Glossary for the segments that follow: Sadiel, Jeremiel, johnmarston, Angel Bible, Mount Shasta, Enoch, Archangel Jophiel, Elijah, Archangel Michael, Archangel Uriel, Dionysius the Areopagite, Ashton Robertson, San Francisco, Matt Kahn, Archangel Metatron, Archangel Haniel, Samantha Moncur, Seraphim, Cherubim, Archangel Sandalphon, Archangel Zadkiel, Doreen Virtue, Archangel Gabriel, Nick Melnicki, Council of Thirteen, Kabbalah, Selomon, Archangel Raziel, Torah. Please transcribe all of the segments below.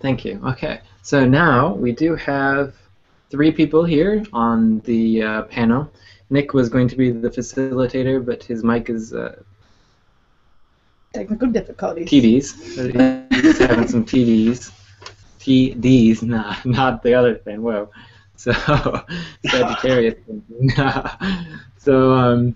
Thank you. Okay, so now we do have three people here on the panel. Nick was going to be the facilitator, but his mic is technical difficulties. TDs. He's having some TDs. TDs, nah, not the other thing. Whoa. So Sagittarius. Nah. So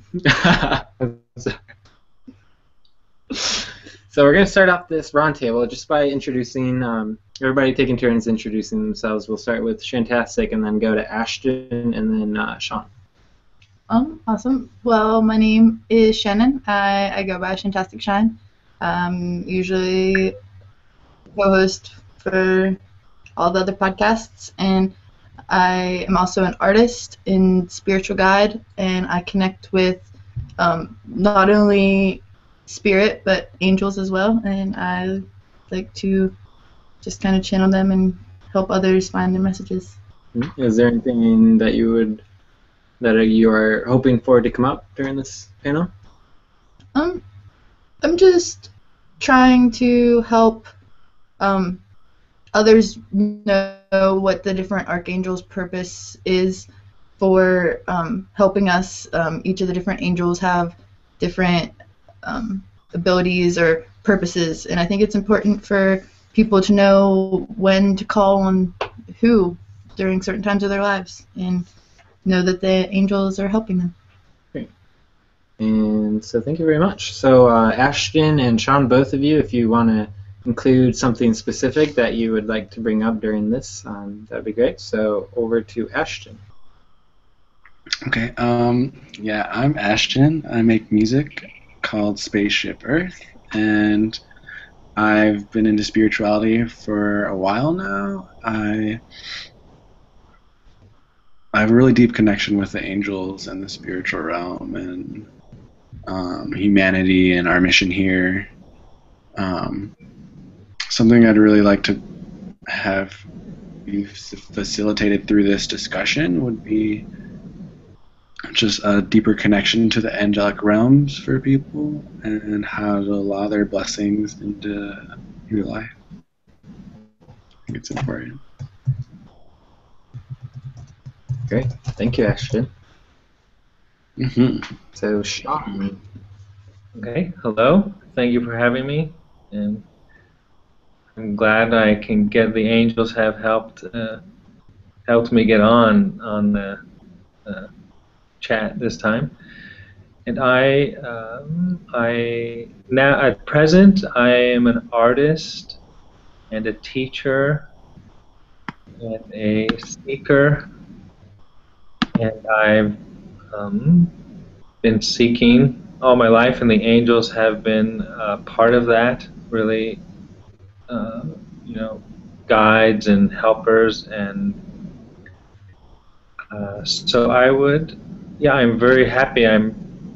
so we're going to start off this roundtable just by introducing everybody, taking turns introducing themselves. We'll start with Shantastic, and then go to Ashton, and then Sean. Awesome. Well, my name is Shannon. I go by Shantastic Shine. Usually co-host for all the other podcasts, and I am also an artist and spiritual guide, and I connect with not only spirit but angels as well, and I like to just kind of channel them and help others find their messages. Is there anything that you would you are hoping for to come up during this panel? I'm just trying to help others know what the different archangels' purpose is for helping us. Each of the different angels have different abilities or purposes, and I think it's important for people to know when to call on who during certain times of their lives, and know that the angels are helping them. Great. And so thank you very much. So Ashton and Sean, both of you, if you want to include something specific that you would like to bring up during this, that would be great. So over to Ashton. Okay. Yeah, I'm Ashton. I make music called Spaceship Earth, and I've been into spirituality for a while now. I have a really deep connection with the angels and the spiritual realm and humanity and our mission here. Something I'd really like to have be facilitated through this discussion would be just a deeper connection to the angelic realms for people, and how to allow their blessings into your life. I think it's important. Great. Thank you, Ashton. Mm-hmm. So, Sean. Okay. Hello. Thank you for having me, and I'm glad I can get the angels have helped me get on the chat this time. And I now at present I am an artist and a teacher and a seeker. And I've been seeking all my life, and the angels have been part of that, really, you know, guides and helpers. And so I would, yeah, I'm very happy. I'm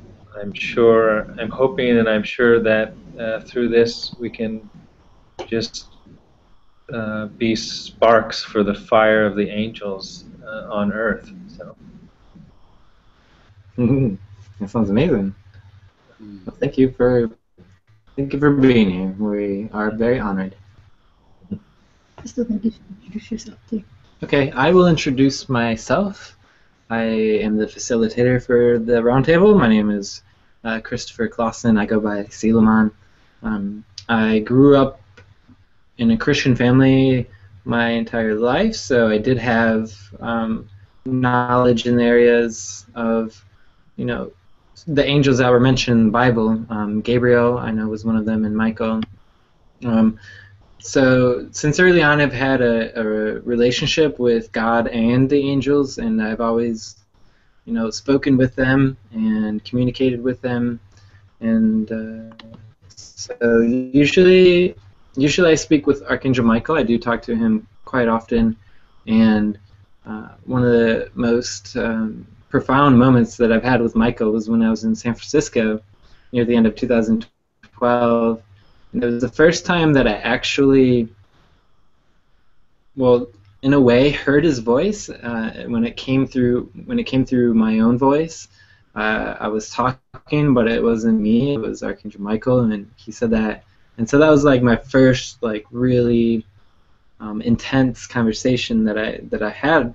sure, I'm hoping, and I'm sure that through this we can just be sparks for the fire of the angels on Earth. So. That sounds amazing. Well, thank you for being here. We are very honored. I still think you should introduce yourself too. Okay, I will introduce myself. I am the facilitator for the roundtable. My name is Christopher Closson. I go by Selomon. I grew up in a Christian family my entire life, so I did have knowledge in the areas of, you know, the angels that were mentioned in the Bible. Gabriel, I know, was one of them, and Michael. So since early on, I've had a relationship with God and the angels, and I've always, you know, spoken with them and communicated with them. And so usually I speak with Archangel Michael. I do talk to him quite often, and one of the most profound moments that I've had with Michael was when I was in San Francisco near the end of 2012, and it was the first time that I actually, well, in a way, heard his voice when it came through my own voice. I was talking, but it wasn't me; it was Archangel Michael, and he said that, and so that was like my first, like, really intense conversation that I had,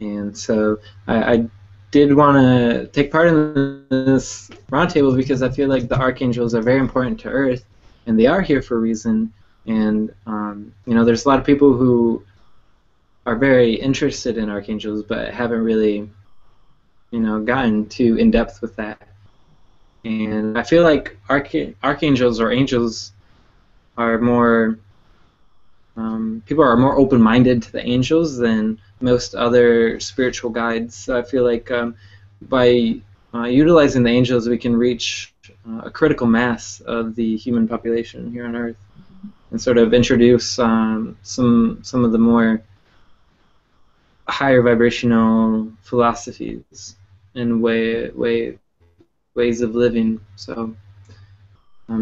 and so I did want to take part in this roundtable because I feel like the archangels are very important to Earth, and they are here for a reason. And you know, there's a lot of people who are very interested in archangels, but haven't really, you know, gotten too in depth with that. And I feel like archangels or angels are more people are more open-minded to the angels than most other spiritual guides. So I feel like by utilizing the angels, we can reach a critical mass of the human population here on Earth, and sort of introduce some of the more higher vibrational philosophies and ways of living. So.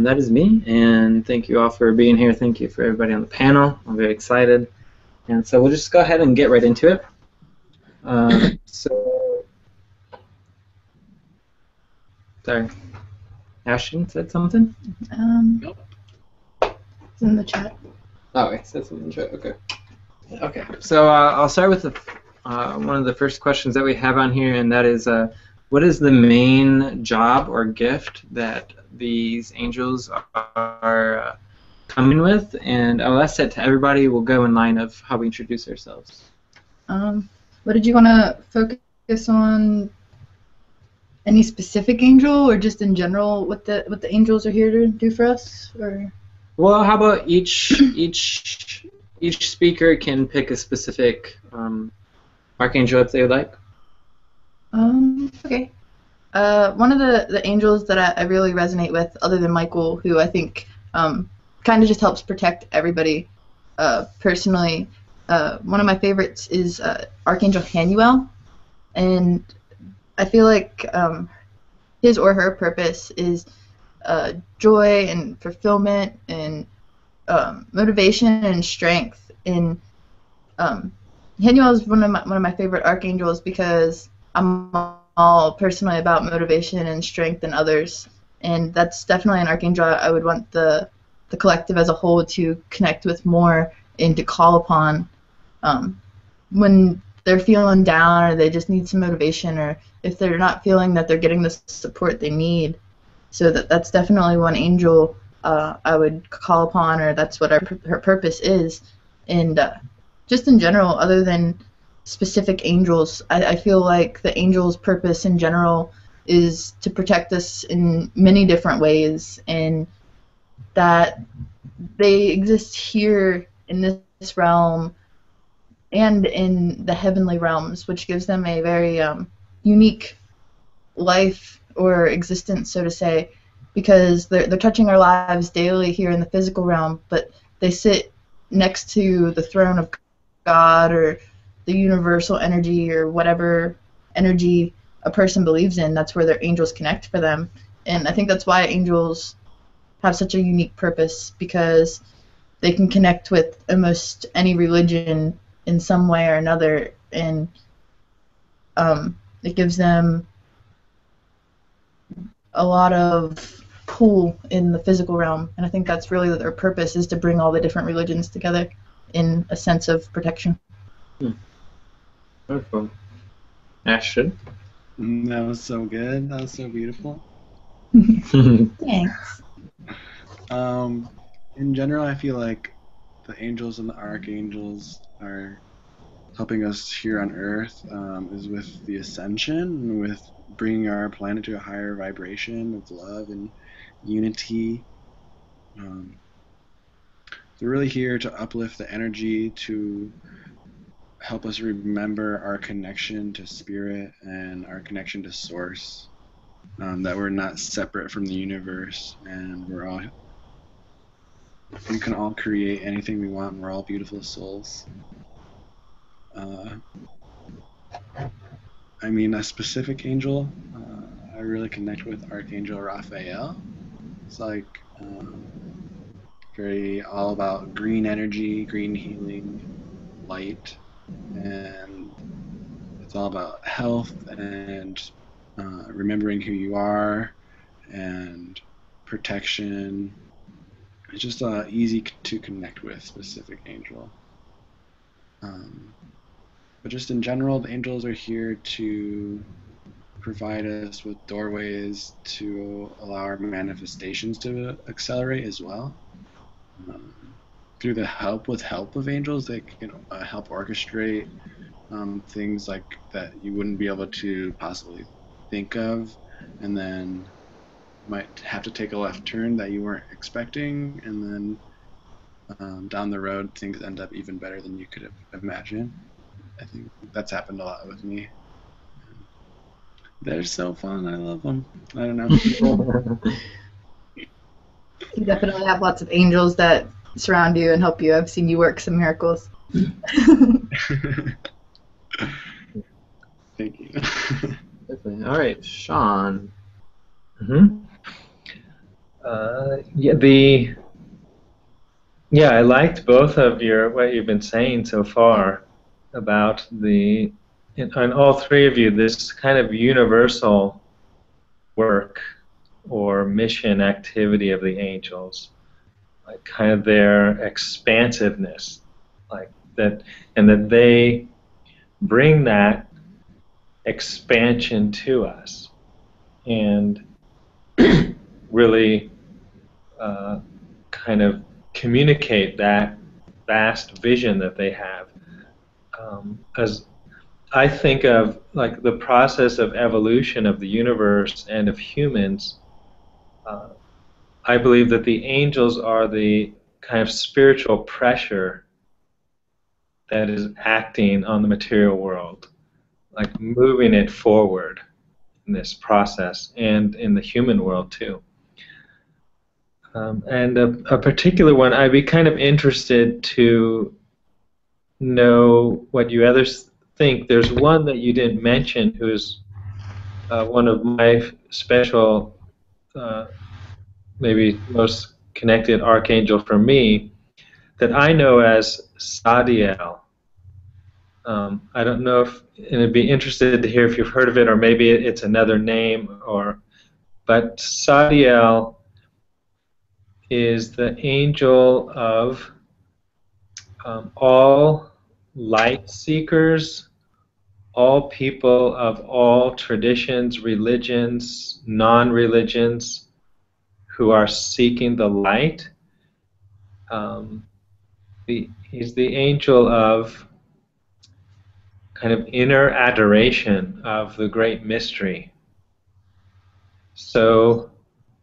That is me, and thank you all for being here. Thank you for everybody on the panel. I'm very excited. And so we'll just go ahead and get right into it. Sorry. Ashton said something? It's in the chat. Oh, it said something in the chat. Okay. Okay. So I'll start with one of the first questions that we have on here, and that is, what is the main job or gift that these angels are coming with? And I'll ask that to everybody. We'll go in line of how we introduce ourselves. What did you want to focus on? Any specific angel, or just in general what the angels are here to do for us? Or well, how about each speaker can pick a specific archangel if they would like. Okay. One of the angels that I really resonate with, other than Michael, who I think kind of just helps protect everybody personally, one of my favorites is Archangel Haniel. And I feel like his or her purpose is joy and fulfillment and motivation and strength. And Haniel is one of my favorite archangels because I'm all personally about motivation and strength in others, and that's definitely an archangel I would want the collective as a whole to connect with more and to call upon when they're feeling down or they just need some motivation, or if they're not feeling that they're getting the support they need. So that's definitely one angel I would call upon, or that's what her purpose is. And just in general, other than specific angels, I feel like the angel's purpose in general is to protect us in many different ways, and that they exist here in this realm and in the heavenly realms, which gives them a very unique life or existence, so to say, because they're touching our lives daily here in the physical realm, but they sit next to the throne of God, or the universal energy, or whatever energy a person believes in. That's where their angels connect for them, and I think that's why angels have such a unique purpose, because they can connect with almost any religion in some way or another, and it gives them a lot of pull in the physical realm, and I think that's really their purpose, is to bring all the different religions together in a sense of protection. Hmm. Wonderful. Ashton? That was so good. That was so beautiful. Thanks. In general, I feel like the angels and the archangels are helping us here on Earth is with the ascension, with bringing our planet to a higher vibration of love and unity. They're really here to uplift the energy, to help us remember our connection to spirit and our connection to source, that we're not separate from the universe, and we can all create anything we want, and we're all beautiful souls. I mean, a specific angel I really connect with Archangel Raphael. It's like very all about green energy, green healing, light, and it's all about health and remembering who you are and protection, It's just easy to connect with specific angel. But just in general, the angels are here to provide us with doorways to allow our manifestations to accelerate as well. Through the help of angels, they can help orchestrate things like that you wouldn't be able to possibly think of, and then might have to take a left turn that you weren't expecting, and then down the road things end up even better than you could have imagined. I think that's happened a lot with me. They're so fun. I love them. I don't know. You definitely have lots of angels that surround you and help you. I've seen you work some miracles. Thank you. Definitely. All right, Sean. Yeah, I liked both of what you've been saying so far about the, on all three of you, this kind of universal work or mission activity of the angels, like kind of their expansiveness, like that, and that they bring that expansion to us, and really kind of communicate that vast vision that they have. As I think of, like, the process of evolution of the universe and of humans, I believe that the angels are the kind of spiritual pressure that is acting on the material world, like moving it forward in this process and in the human world too. And a particular one, I'd be kind of interested to know what you others think. There's one that you didn't mention who's one of my special, maybe most connected archangel for me, that I know as Sadiel. I don't know if, and I'd be interested to hear if you've heard of it, or maybe it's another name, or, but Sadiel is the angel of all light seekers, all people of all traditions, religions, non-religions, who are seeking the light. He's the angel of kind of inner adoration of the great mystery. So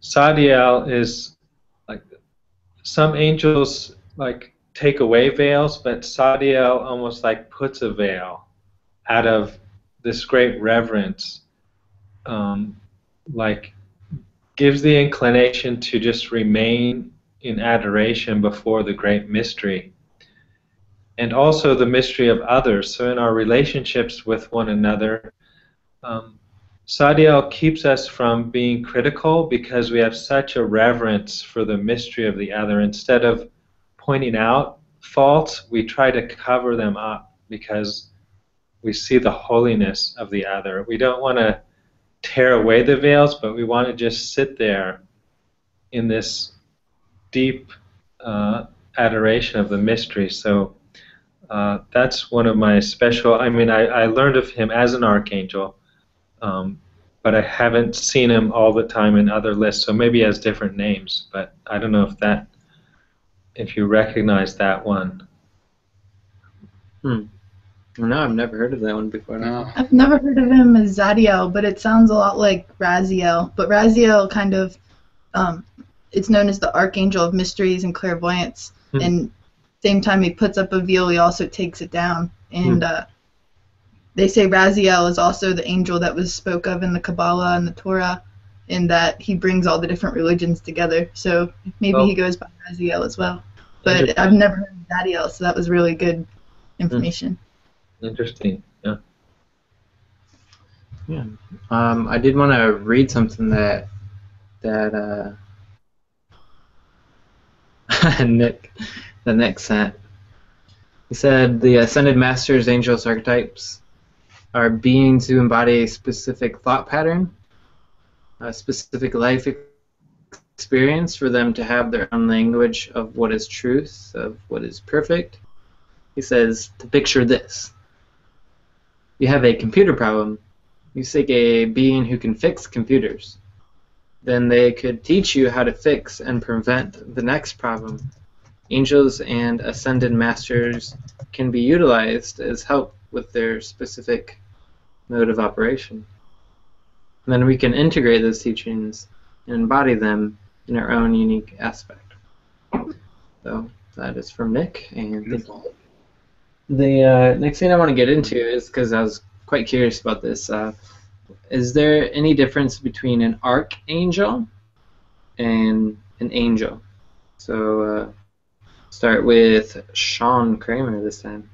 Sadiel is, like, some angels like take away veils, but Sadiel almost like puts a veil out of this great reverence, like gives the inclination to just remain in adoration before the great mystery, and also the mystery of others. So in our relationships with one another, Sadiel keeps us from being critical because we have such a reverence for the mystery of the other. Instead of pointing out faults, we try to cover them up because we see the holiness of the other. We don't want to tear away the veils, but we want to just sit there in this deep adoration of the mystery. So that's one of my special, I learned of him as an archangel, but I haven't seen him all the time in other lists, so maybe he has different names, but I don't know if that, if you recognize that one. No, I've never heard of that one before. No. I've never heard of him as Zadiel, but it sounds a lot like Raziel. But Raziel kind of, it's known as the Archangel of Mysteries and Clairvoyance. And same time he puts up a veil, he also takes it down. And they say Raziel is also the angel that was spoke of in the Kabbalah and the Torah, in that he brings all the different religions together. So maybe he goes by Raziel as well. But I've never heard of Zadiel, so that was really good information. Interesting, yeah. Yeah. I did want to read something that Nick sent. He said the ascended masters, angels, archetypes are beings who embody a specific thought pattern, a specific life experience for them to have their own language of what is truth, of what is perfect. He says to picture this. You have a computer problem. You seek a being who can fix computers. Then they could teach you how to fix and prevent the next problem. Angels and ascended masters can be utilized as help with their specific mode of operation. And then we can integrate those teachings and embody them in our own unique aspect. So that is from Nick, and thank you. The next thing I want to get into is, because I was quite curious about this, is there any difference between an archangel and an angel? So start with Sean Kramer this time.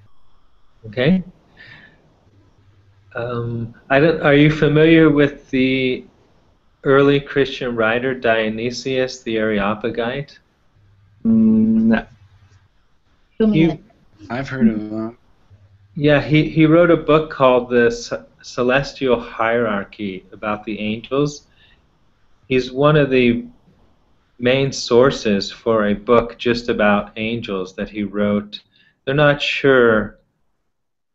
Okay. Are you familiar with the early Christian writer Dionysius the Areopagite? No. I've heard of him. Yeah, he wrote a book called The Celestial Hierarchy about the angels. He's one of the main sources for a book just about angels that he wrote. They're not sure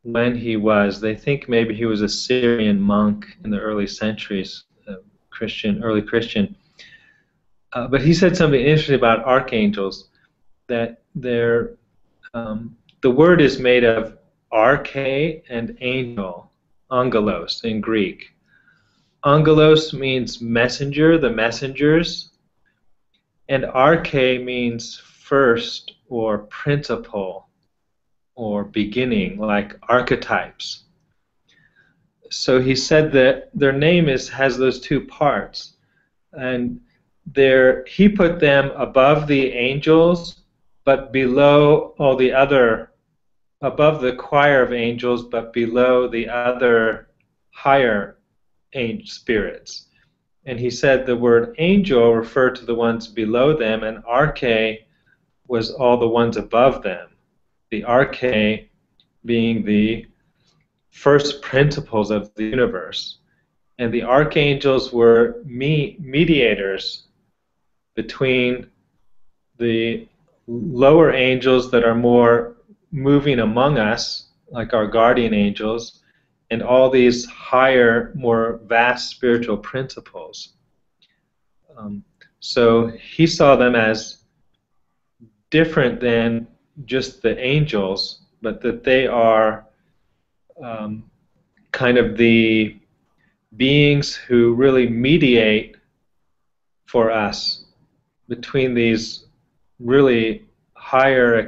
when he was. They think maybe he was a Syrian monk in the early centuries, early Christian. But he said something interesting about archangels, that they're the word is made of arche and angel, angelos in Greek. Angelos means messenger, the messengers, and arche means first or principal or beginning, like archetypes. So he said that their name has those two parts, and he put them above the angels, but below all the other, above the choir of angels, but below the other higher spirits. And he said the word angel referred to the ones below them, and arche was all the ones above them. The arche being the first principles of the universe. And the archangels were mediators between the lower angels that are more moving among us, like our guardian angels, and all these higher, more vast spiritual principles. So he saw them as different than just the angels, but that they are kind of the beings who really mediate for us between these really higher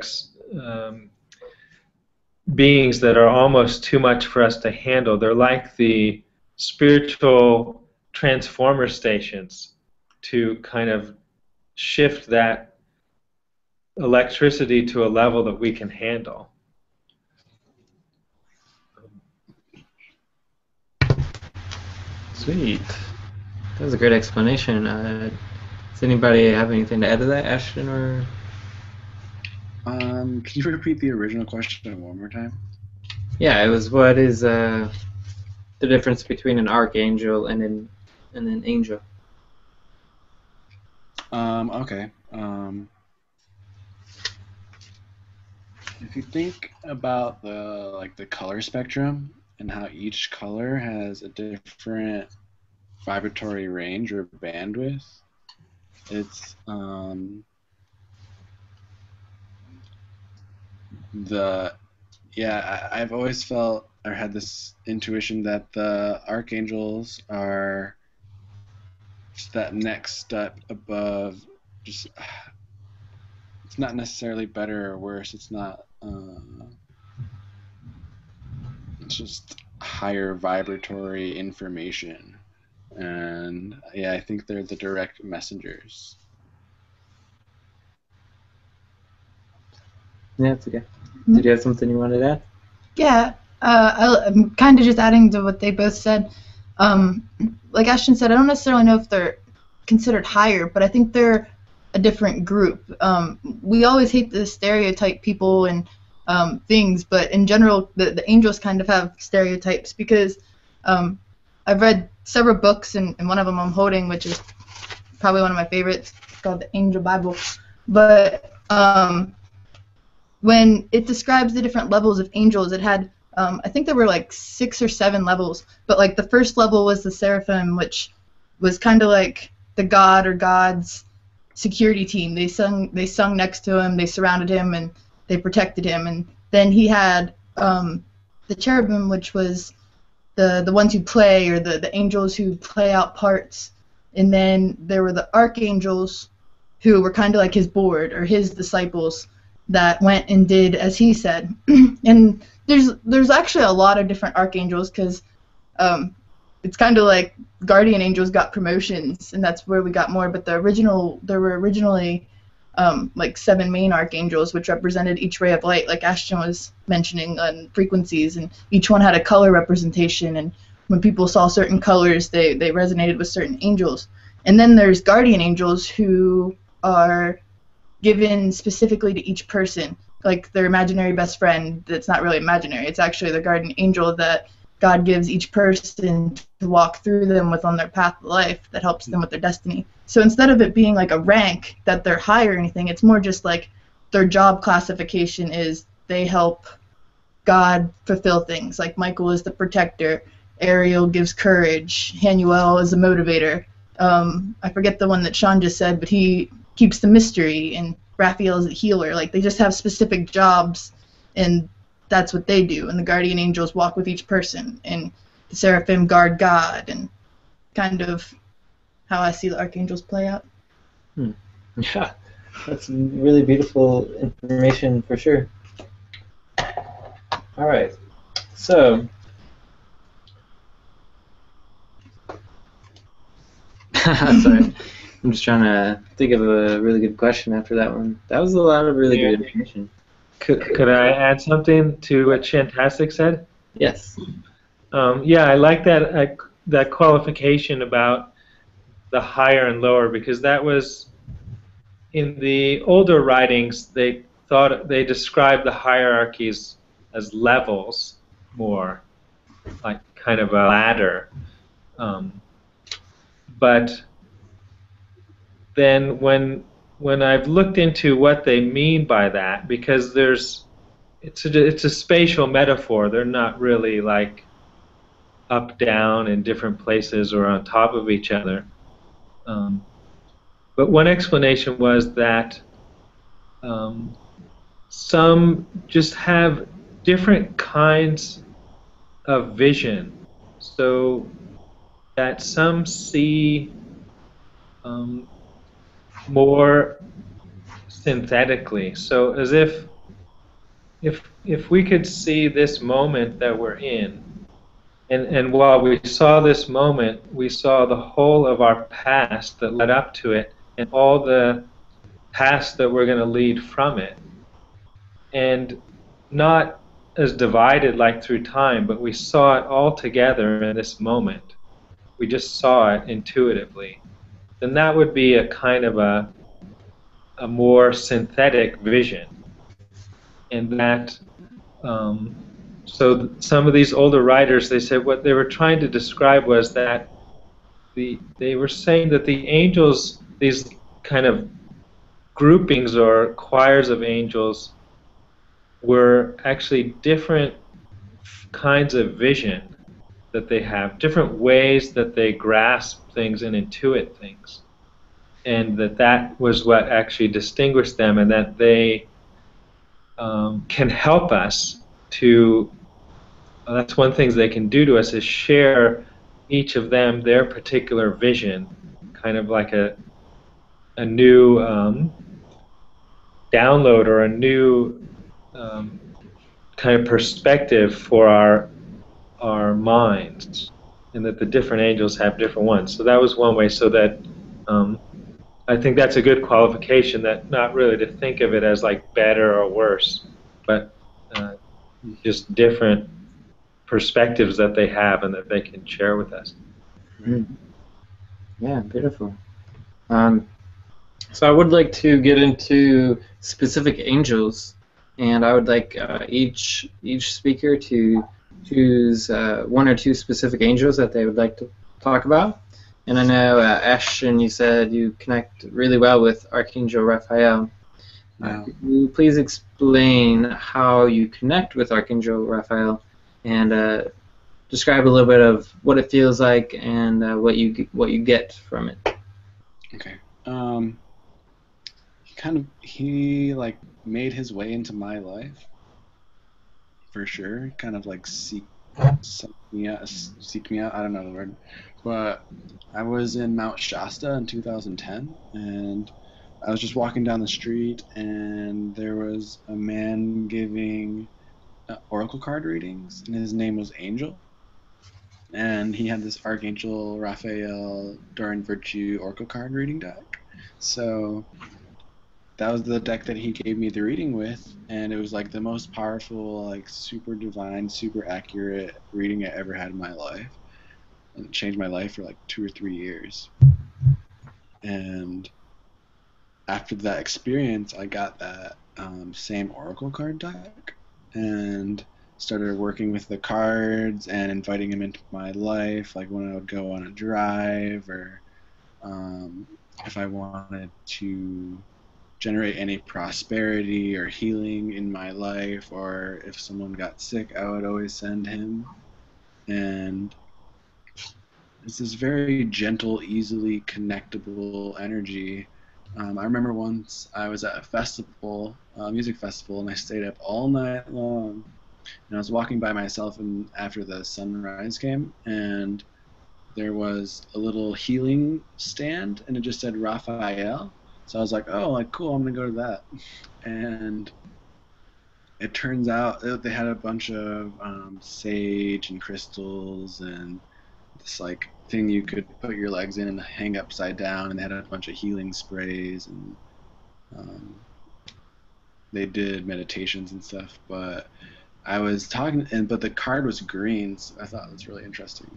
beings that are almost too much for us to handle. They're like the spiritual transformer stations to kind of shift that electricity to a level that we can handle. Sweet. That was a great explanation. Does anybody have anything to add to that, Ashton? Or can you repeat the original question one more time? Yeah, it was, what is the difference between an archangel and an angel? Okay. If you think about the color spectrum and how each color has a different vibratory range or bandwidth, it's I've always felt or had this intuition that the archangels are that next step above. Just it's not necessarily better or worse. It's not. It's just higher vibratory information, and yeah, I think they're the direct messengers. Yeah, it's okay. Did you have something you wanted to add? Yeah, I'm kind of just adding to what they both said. Like Ashton said, I don't necessarily know if they're considered higher, but I think they're a different group. We always hate to stereotype people and things, but in general, the angels kind of have stereotypes because I've read several books, and one of them I'm holding, which is probably one of my favorites, called the Angel Bible. But when it describes the different levels of angels, it had, I think there were like 6 or 7 levels. But like the first level was the Seraphim, which was kind of like the god or gods security team. They sung next to him, they surrounded him, and they protected him. And then he had the Cherubim, which was the ones who play, or the angels who play out parts. And then there were the archangels, who were kind of like his board or his disciples that went and did as he said. And there's actually a lot of different archangels, because it's kind of like guardian angels got promotions, and that's where we got more. But there were originally like 7 main archangels, which represented each ray of light, like Ashton was mentioning, on frequencies, and each one had a color representation, and when people saw certain colors, they resonated with certain angels. And then there's guardian angels, who are given specifically to each person, like their imaginary best friend. That's not really imaginary, it's actually the guardian angel that God gives each person to walk through them with on their path of life, that helps them with their destiny. So instead of it being like a rank that they're high or anything, it's more just like their job classification is they help God fulfill things. Like Michael is the protector, Ariel gives courage, Haniel is a motivator. I forget the one that Sean just said, but he keeps the mystery, and Raphael is a healer. Like, they just have specific jobs, and that's what they do. And the guardian angels walk with each person, and the Seraphim guard God, and kind of how I see the archangels play out. Hmm. Yeah, that's really beautiful information for sure. All right, so. Sorry, I'm just trying to think of a really good question after that one. That was a lot of really good information. Could I add something to what Shantastic said? Yes. Yeah, I like that that qualification about the higher and lower, because that was in the older writings. They thought they described the hierarchies as levels more, like kind of a ladder. But then when I've looked into what they mean by that, because it's a spatial metaphor. They're not really like up, down in different places or on top of each other. But one explanation was that some just have different kinds of vision. So that some see more synthetically, so as if we could see this moment that we're in, and while we saw this moment, we saw the whole of our past that led up to it, and all the past that we're going to lead from it, and not as divided like through time, but we saw it all together in this moment. We just saw it intuitively. Then that would be a kind of a more synthetic vision, and that so some of these older writers, they said what they were trying to describe was that they were saying that the angels, these kind of groupings or choirs of angels, were actually different kinds of vision that they have, different ways that they grasp things and intuit things, and that was what actually distinguished them, and that they can help us to, that's one thing they can do to us, is share each of them their particular vision, kind of like a new download or a new kind of perspective for our minds, and that the different angels have different ones. So that was one way, so that I think that's a good qualification, that not really to think of it as like better or worse, but just different perspectives that they have and that they can share with us. Mm-hmm. Yeah, beautiful. So I would like to get into specific angels, and I would like each speaker to choose 1 or 2 specific angels that they would like to talk about, And I know, Ashton, you said you connect really well with Archangel Raphael. Yeah. Could you please explain how you connect with Archangel Raphael and describe a little bit of what it feels like and what you get from it. Okay. He like made his way into my life for sure. Kind of like seek me out. I don't know the word, but I was in Mount Shasta in 2010, and I was just walking down the street, and there was a man giving oracle card readings, and his name was Angel, and he had this Archangel Raphael Doreen Virtue oracle card reading deck. So that was the deck that he gave me the reading with, and it was like the most powerful, like super divine, super accurate reading I ever had in my life, and it changed my life for like 2 or 3 years. And after that experience, I got that same oracle card deck and started working with the cards and inviting him into my life, like when I would go on a drive, or if I wanted to generate any prosperity or healing in my life, or if someone got sick, I would always send him. And it's this very gentle, easily connectable energy. I remember once I was at a festival, a music festival, and I stayed up all night long. And I was walking by myself, and after the sunrise came, and there was a little healing stand, and it just said Raphael. So I was like, oh, like cool, I'm gonna go to that. And it turns out they had a bunch of sage and crystals and this like thing you could put your legs in and hang upside down, and they had a bunch of healing sprays, and they did meditations and stuff. But I was talking, but the card was green, so I thought that's really interesting.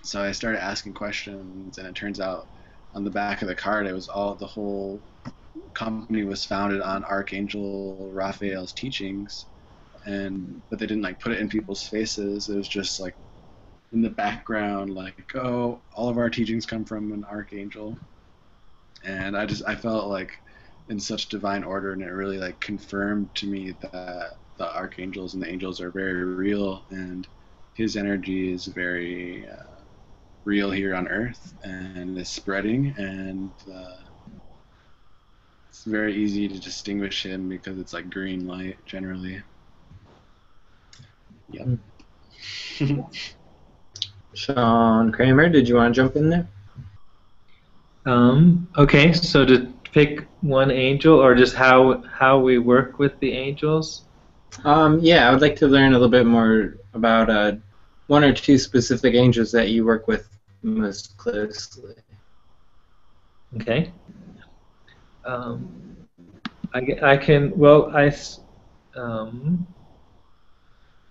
So I started asking questions, and it turns out on the back of the card, it was all, the whole company was founded on Archangel Raphael's teachings, but they didn't like put it in people's faces. It was just like in the background, like, oh, all of our teachings come from an archangel. And I felt like in such divine order, and it really like confirmed to me that the archangels and the angels are very real, and his energy is very real here on earth, and is spreading, and it's very easy to distinguish him because it's like green light generally. Yep. Sean Kramer, did you want to jump in there? Okay, so to pick one angel, or just how we work with the angels? Yeah, I would like to learn a little bit more about one or two specific angels that you work with most closely. Okay.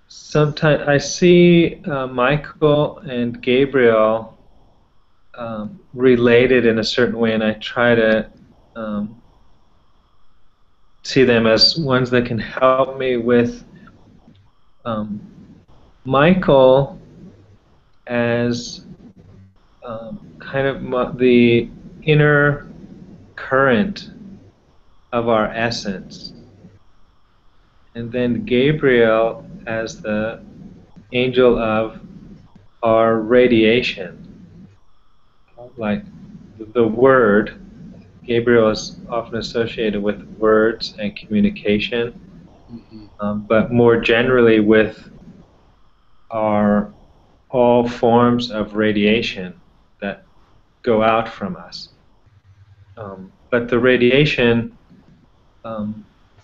Sometimes I see Michael and Gabriel related in a certain way, and I try to see them as ones that can help me with Michael as kind of the inner current of our essence, and then Gabriel as the angel of our radiation, like the word. Gabriel is often associated with words and communication, but more generally with our all forms of radiation that go out from us. But the radiation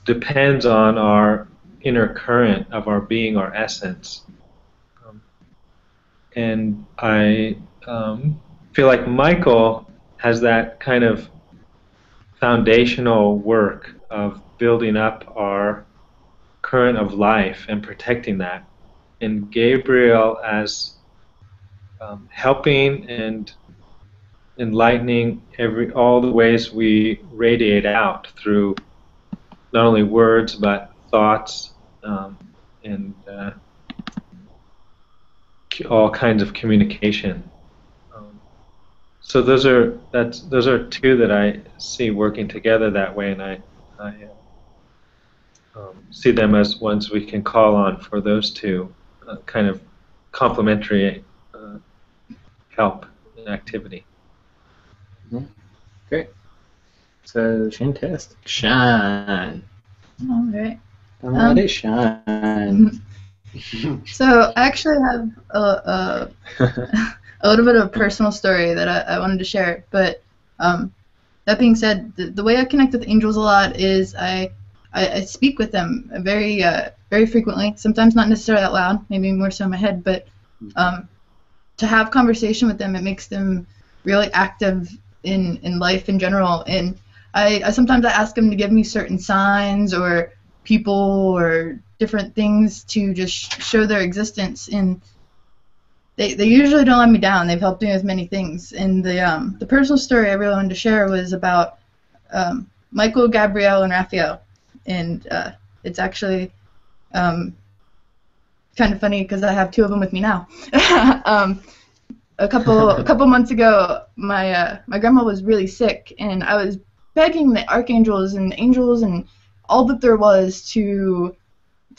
depends on our inner current of our being, our essence. And I feel like Michael has that kind of foundational work of building up our current of life and protecting that. And Gabriel as helping and enlightening all the ways we radiate out through not only words but thoughts and all kinds of communication. So those are two that I see working together that way, and I see them as ones we can call on for those two kind of complementary help and activity. Mm-hmm. Great. So Shantastic Shine. All right. Let it shine. So I actually have a little bit of a personal story that I wanted to share, but that being said, the way I connect with angels a lot is I speak with them very very frequently, sometimes not necessarily out loud, maybe more so in my head, but to have conversation with them, it makes them really active in life in general, and I sometimes I ask them to give me certain signs or people or different things to just show their existence, and they usually don't let me down. They've helped me with many things, and the personal story I really wanted to share was about Michael, Gabriel, and Raphael, and it's actually kind of funny because I have two of them with me now. A couple months ago, my grandma was really sick, and I was begging the archangels and the angels and all that there was to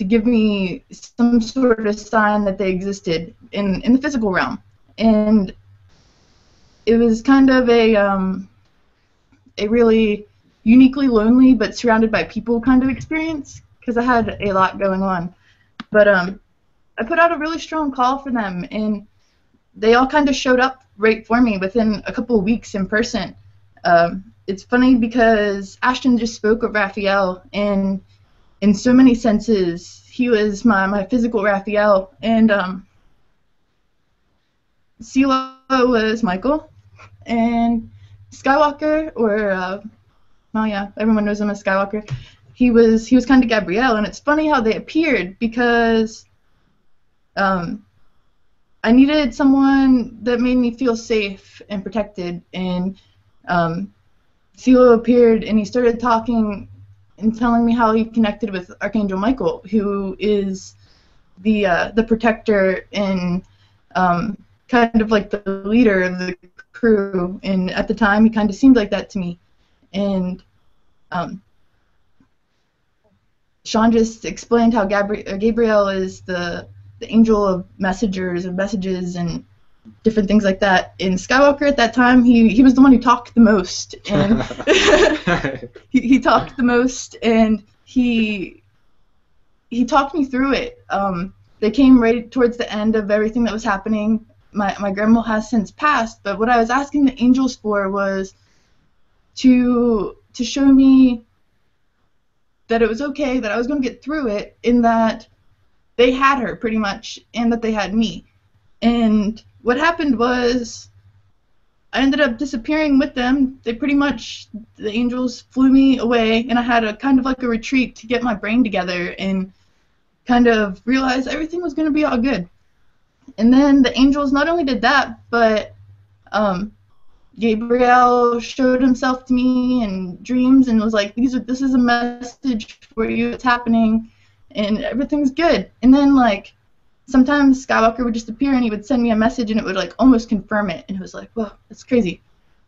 give me some sort of sign that they existed in the physical realm, and it was kind of a really uniquely lonely but surrounded by people kind of experience because I had a lot going on, but I put out a really strong call for them, and they all kind of showed up right for me within a couple of weeks in person. It's funny because Ashton just spoke of Raphael, and in so many senses he was my physical Raphael, and Sela was Michael, and Skywalker, or well, yeah, everyone knows him as Skywalker, he was kind of Gabrielle, and it's funny how they appeared because I needed someone that made me feel safe and protected, and Selo appeared, and he started talking and telling me how he connected with Archangel Michael, who is the protector and kind of like the leader of the crew, and at the time he kind of seemed like that to me, and Sean just explained how Gabriel is the angel of messengers and messages and different things like that. In Skywalker at that time, he was the one who talked the most, and he talked the most, and he talked me through it. They came right towards the end of everything that was happening. My grandma has since passed, but what I was asking the angels for was to show me that it was okay, that I was going to get through it, in that they had her pretty much, and that they had me. And what happened was I ended up disappearing with them. They pretty much, the angels flew me away, and I had a kind of like a retreat to get my brain together and kind of realize everything was going to be all good. And then the angels not only did that, but Gabriel showed himself to me in dreams and was like, this is a message for you, it's happening, and everything's good. And then, like, sometimes Skywalker would just appear, and he would send me a message, and it would, like, almost confirm it. And it was like, whoa, that's crazy.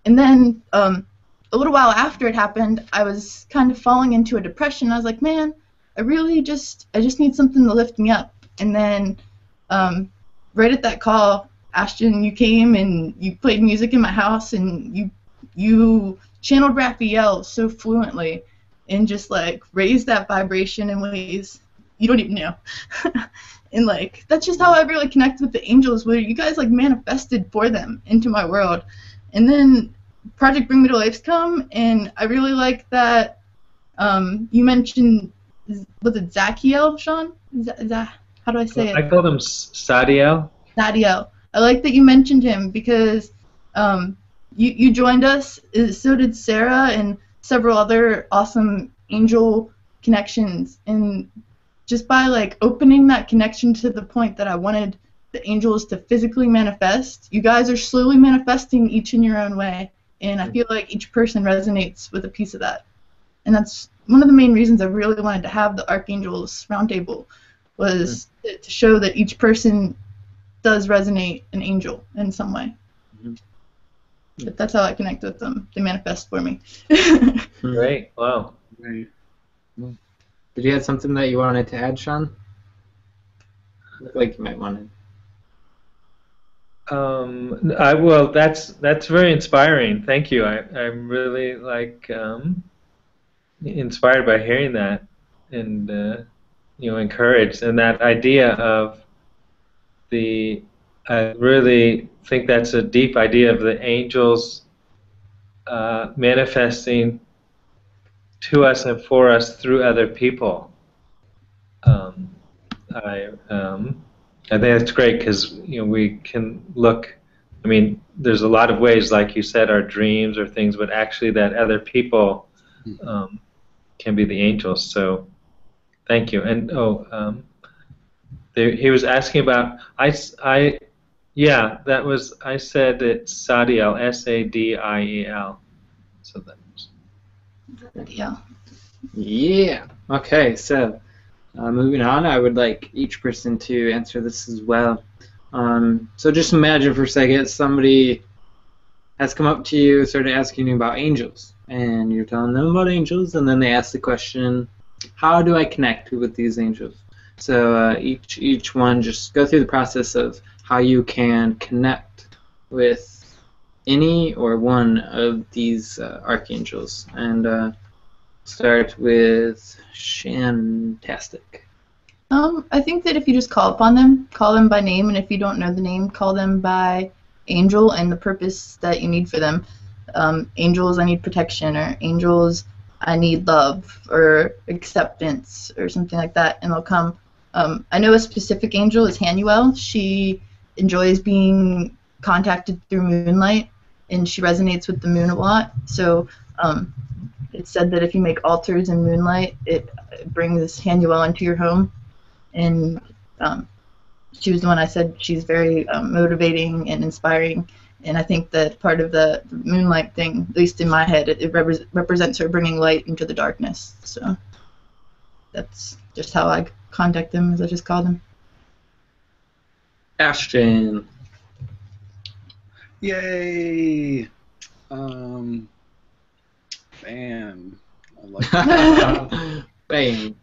And then a little while after it happened, I was kind of falling into a depression. I was like, man, I just need something to lift me up. And then right at that call, Ashton, you came, and you played music in my house, and you channeled Raphael so fluently, and just, like, raised that vibration in ways you don't even know. And, like, that's just how I really connect with the angels, where you guys, like, manifested for them into my world. And then Project Bring Me 2 Life's come, and I really like that you mentioned, was it Zadkiel, Sean? How do I say it? I call him Zadkiel. Zadkiel. I like that you mentioned him, because you joined us, so did Sarah, and several other awesome angel connections, and just by, like, opening that connection to the point that I wanted the angels to physically manifest, you guys are slowly manifesting each in your own way, and I feel like each person resonates with a piece of that, and that's one of the main reasons I really wanted to have the Archangels Roundtable, was to show that each person does resonate an angel in some way. But that's how I connect with them. They manifest for me. Great. Wow. Great. Did you have something that you wanted to add, Sean? Looked like you might want to. I will. That's very inspiring. Thank you. I'm really like inspired by hearing that, and you know, encouraged, and that idea of the. I really think that's a deep idea of the angels manifesting to us and for us through other people. I think that's great because we can look. I mean, there's a lot of ways, like you said, our dreams or things, but actually that other people can be the angels. So, thank you. And he was asking about Yeah, that was, I said it, Sadiel, S-A-D-I-E-L. So that was... Yeah. Okay, so moving on, I would like each person to answer this as well. So just imagine for a second somebody has come up to you, started asking you about angels, and you're telling them about angels, and then they ask the question, how do I connect with these angels? So each one, just go through the process of how you can connect with any or one of these archangels, and start with Shantastic. I think that if you just call upon them, call them by name, and if you don't know the name, call them by angel and the purpose that you need for them. Angels, I need protection, or angels, I need love, or acceptance, or something like that, and they'll come. I know a specific angel is Haniel. She enjoys being contacted through moonlight, and she resonates with the moon a lot. So it's said that if you make altars in moonlight, it brings Haniel into your home. And she was the one I said she's very motivating and inspiring. And I think that part of the moonlight thing, at least in my head, it represents her bringing light into the darkness. So that's just how I contact them, as I just call them. Ashton. Yay! Bam. I like that. Bam.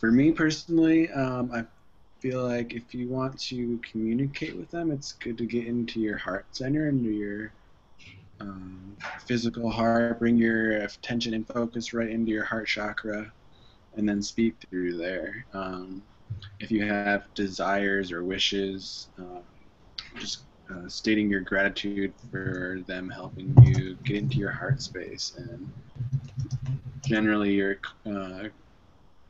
For me personally, I feel like if you want to communicate with them, it's good to get into your heart center, into your physical heart, bring your attention and focus right into your heart chakra, and then speak through there. If you have desires or wishes, just stating your gratitude for them helping you get into your heart space, and generally your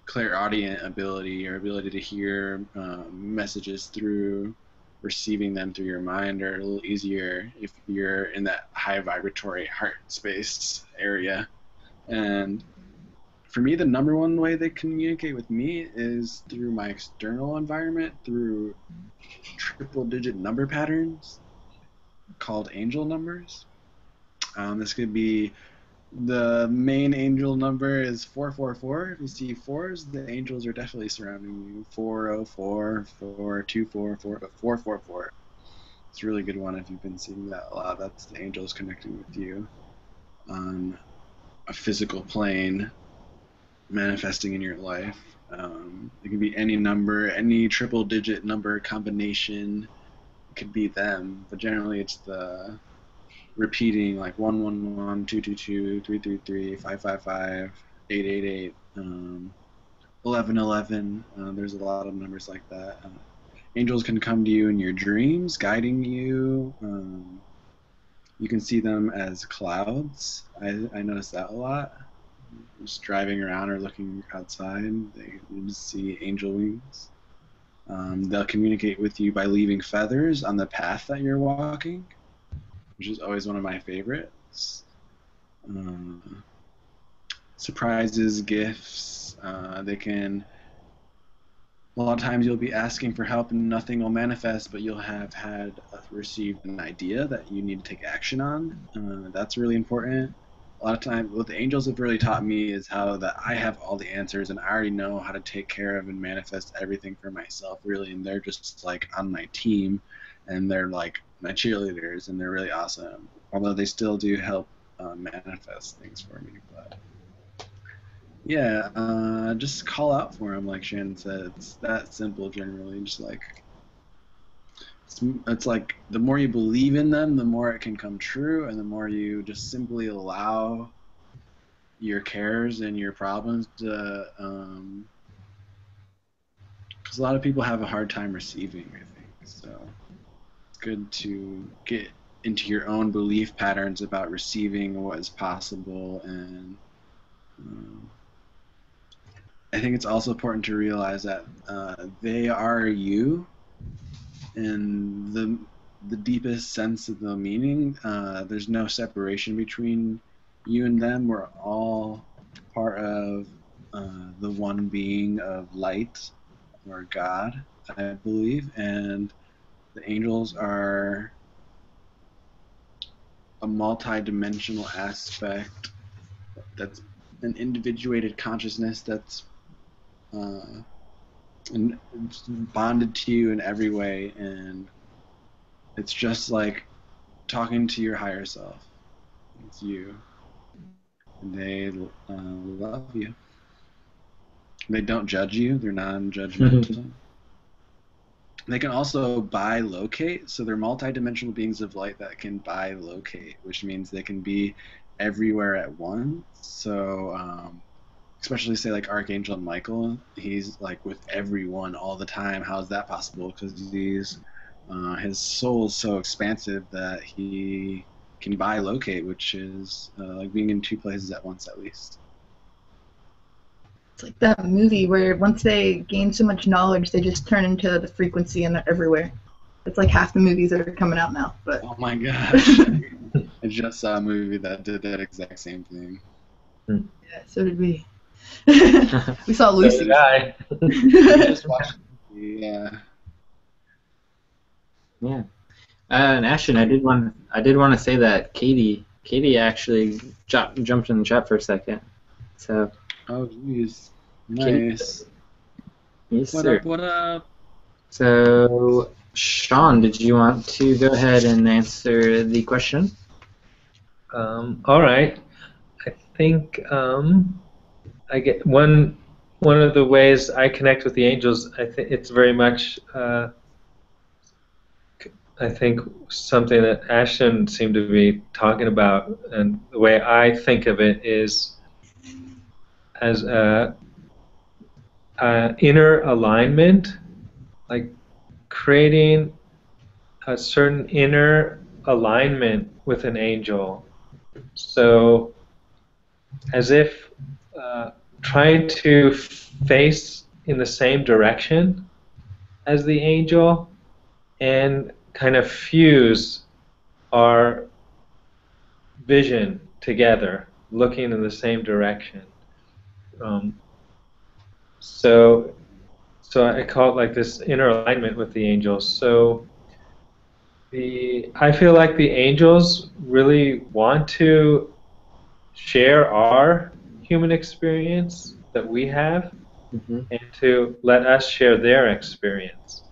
clairaudient ability, your ability to hear messages through receiving them through your mind, are a little easier if you're in that high vibratory heart space area. And for me, the number one way they communicate with me is through my external environment, through triple-digit number patterns called angel numbers. This could be the main angel number is 444. If you see fours, the angels are definitely surrounding you. 404, 424, 444. It's a really good one if you've been seeing that a lot. That's the angels connecting with you on a physical plane, manifesting in your life. It can be any number, any triple-digit number combination. It could be them, but generally it's the repeating, like 111, 222, 333, 555, 888, 1111. There's a lot of numbers like that. Angels can come to you in your dreams, guiding you. You can see them as clouds. I notice that a lot. Just driving around or looking outside, they just see angel wings. They'll communicate with you by leaving feathers on the path that you're walking, which is always one of my favorites. Surprises, gifts, they can... A lot of times you'll be asking for help and nothing will manifest, but you'll have received an idea that you need to take action on. That's really important. A lot of times what the angels have really taught me is how that I have all the answers and I already know how to take care of and manifest everything for myself, really, and they're just like on my team, and they're like my cheerleaders, and they're really awesome. Although they still do help manifest things for me. But yeah, just call out for them, like Shannon said. It's that simple generally. Just like it's like the more you believe in them, the more it can come true, and the more you just simply allow your cares and your problems to. Because a lot of people have a hard time receiving, I think. So it's good to get into your own belief patterns about receiving what is possible, and I think it's also important to realize that they are you, and the deepest sense of the meaning. There's no separation between you and them. We're all part of the one being of light, or God, I believe, and the angels are a multi-dimensional aspect that's an individuated consciousness that's bonded to you in every way, and it's just like talking to your higher self. It's you, and they love you. They don't judge you. They're non-judgmental. They can also bi-locate, so they're multi-dimensional beings of light that can bi-locate, which means they can be everywhere at once. So, especially say like Archangel Michael, he's like with everyone all the time. How is that possible? Because his soul is so expansive that he can bi-locate, which is like being in two places at once, at least. It's like that movie where once they gain so much knowledge, they just turn into the frequency and they're everywhere. It's like half the movies that are coming out now. But oh my gosh. I just saw a movie that did that exact same thing. Yeah, so did we. We saw Lucy. So did I. Just watched the movie. Yeah. Yeah. And Ashton, I did want to say that Katie actually jumped in the chat for a second. So. Oh, geez. Nice. Yes, what sir. Up, what up? So, Sean, did you want to go ahead and answer the question? All right. I think I get one of the ways I connect with the angels. I think it's very much I think something that Ashton seemed to be talking about, and the way I think of it is as a inner alignment, like creating a certain inner alignment with an angel. So as if trying to face in the same direction as the angel and kind of fuse our vision together, looking in the same direction. So I call it like this inner alignment with the angels. So I feel like the angels really want to share our human experience that we have, and to let us share their experience.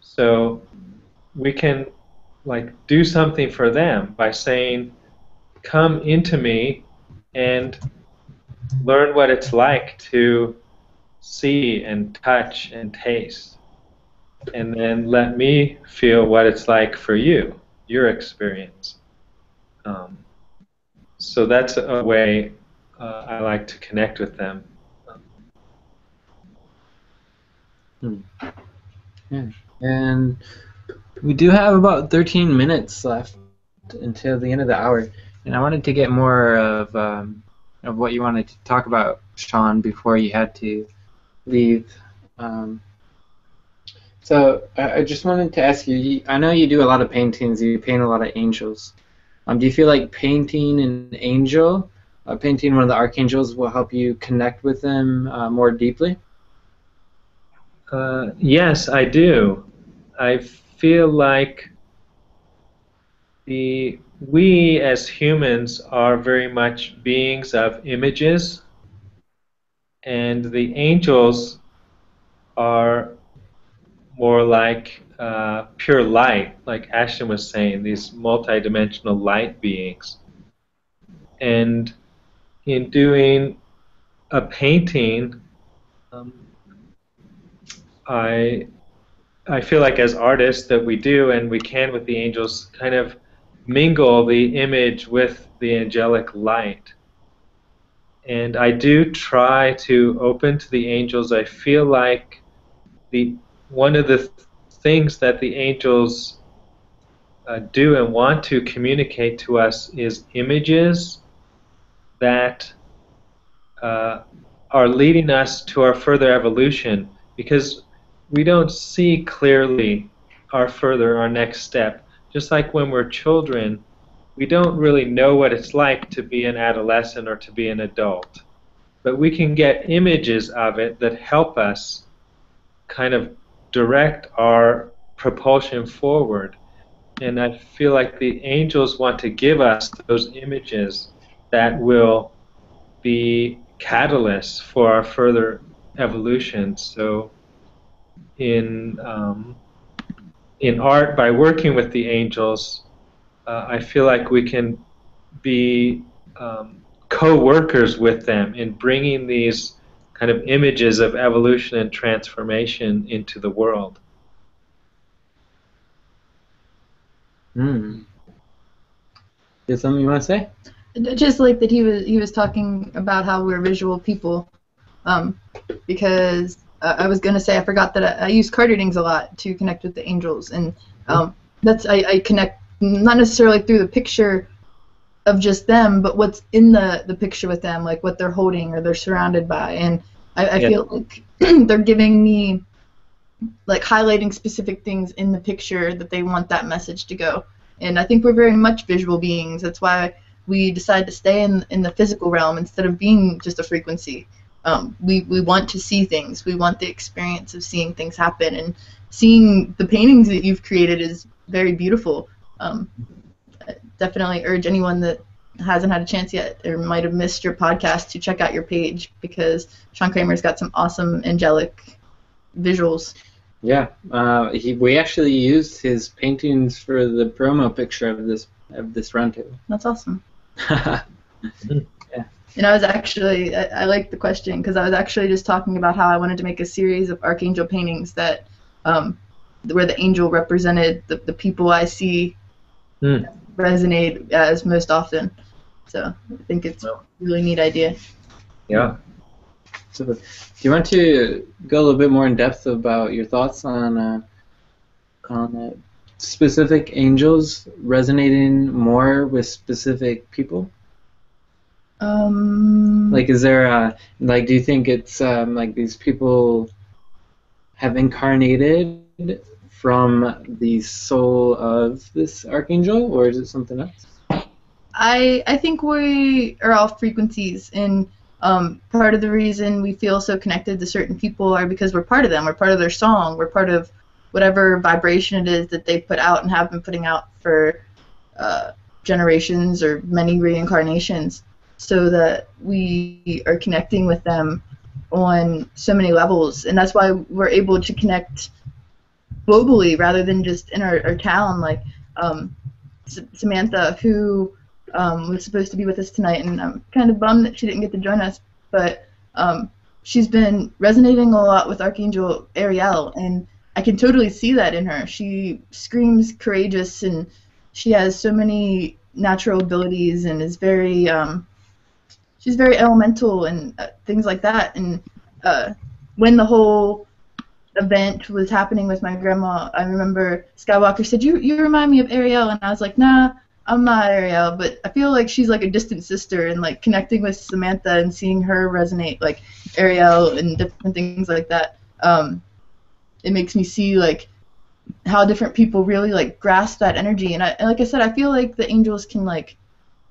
So we can like do something for them by saying, "Come into me and learn what it's like to see and touch and taste, and then let me feel what it's like for you, your experience." So that's a way I like to connect with them. Yeah. And we do have about 13 minutes left until the end of the hour, and I wanted to get more of what you wanted to talk about, Sean, before you had to leave. So I just wanted to ask you, I know you do a lot of paintings, you paint a lot of angels. Do you feel like painting an angel, painting one of the archangels, will help you connect with them more deeply? Yes, I do. I feel like we as humans are very much beings of images, and the angels are more like pure light, like Ashton was saying, these multi-dimensional light beings. And in doing a painting, I feel like as artists that we do, and we can with the angels, kind of mingle the image with the angelic light. And I do try to open to the angels. I feel like one of the things that the angels do and want to communicate to us is images that are leading us to our further evolution, because we don't see clearly our next step. Just like when we're children, we don't really know what it's like to be an adolescent or to be an adult. But we can get images of it that help us kind of direct our propulsion forward. And I feel like the angels want to give us those images that will be catalysts for our further evolution. So in art, by working with the angels, I feel like we can be co-workers with them in bringing these kind of images of evolution and transformation into the world. Mm. Is something you want to say? Just like that, he was talking about how we're visual people, because I was going to say, I forgot that I use card readings a lot to connect with the angels, and that's I connect not necessarily through the picture of just them, but what's in the picture with them, like what they're holding or they're surrounded by, and I feel like they're giving me, like, highlighting specific things in the picture that they want that message to go. And I think we're very much visual beings. That's why we decide to stay in the physical realm instead of being just a frequency. We want to see things. We want the experience of seeing things happen, and seeing the paintings that you've created is very beautiful. I definitely urge anyone that hasn't had a chance yet or might have missed your podcast to check out your page, because Sean Kramer's got some awesome angelic visuals. Yeah, we actually used his paintings for the promo picture of this roundtable. That's awesome. Yeah. And I was actually, I like the question, because I was actually just talking about how I wanted to make a series of archangel paintings that where the angel represented the people I see resonate as most often. So I think it's a really neat idea. Yeah. So do you want to go a little bit more in depth about your thoughts on specific angels resonating more with specific people? Like, is there like, do you think it's like these people have incarnated from the soul of this archangel, or is it something else? I think we are all frequencies, and part of the reason we feel so connected to certain people are because we're part of them. We're part of their song. We're part of whatever vibration it is that they put out and have been putting out for generations or many reincarnations, so that we are connecting with them on so many levels. And that's why we're able to connect globally rather than just in our town. Like Samantha, who was supposed to be with us tonight, and I'm kind of bummed that she didn't get to join us, but she's been resonating a lot with Archangel Ariel, and I can totally see that in her. She screams courageous, and she has so many natural abilities, and is very she's very elemental and things like that. And when the whole event was happening with my grandma, I remember Skywalker said, you remind me of Ariel, and I was like, nah, I'm not Ariel, but I feel like she's like a distant sister, and like connecting with Samantha and seeing her resonate like Ariel and different things like that, it makes me see like how different people really like grasp that energy. And like I said, I feel like the angels can like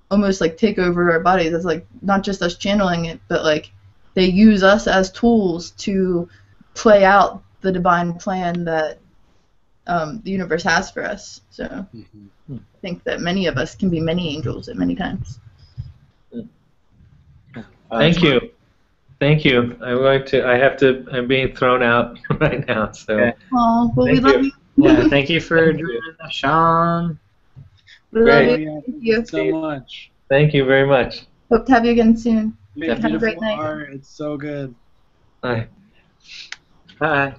almost like take over our bodies. It's like not just us channeling it, but like they use us as tools to play out the divine plan that the universe has for us. So I think that many of us can be many angels at many times. Thank you. Thank you. I'm being thrown out right now. So. Well, we love you. Yeah, thank you for joining us, Sean. Great. Love you. Thank you so much. Thank you very much. Hope to have you again soon. Have a great night. Art. It's so good. Bye. Bye.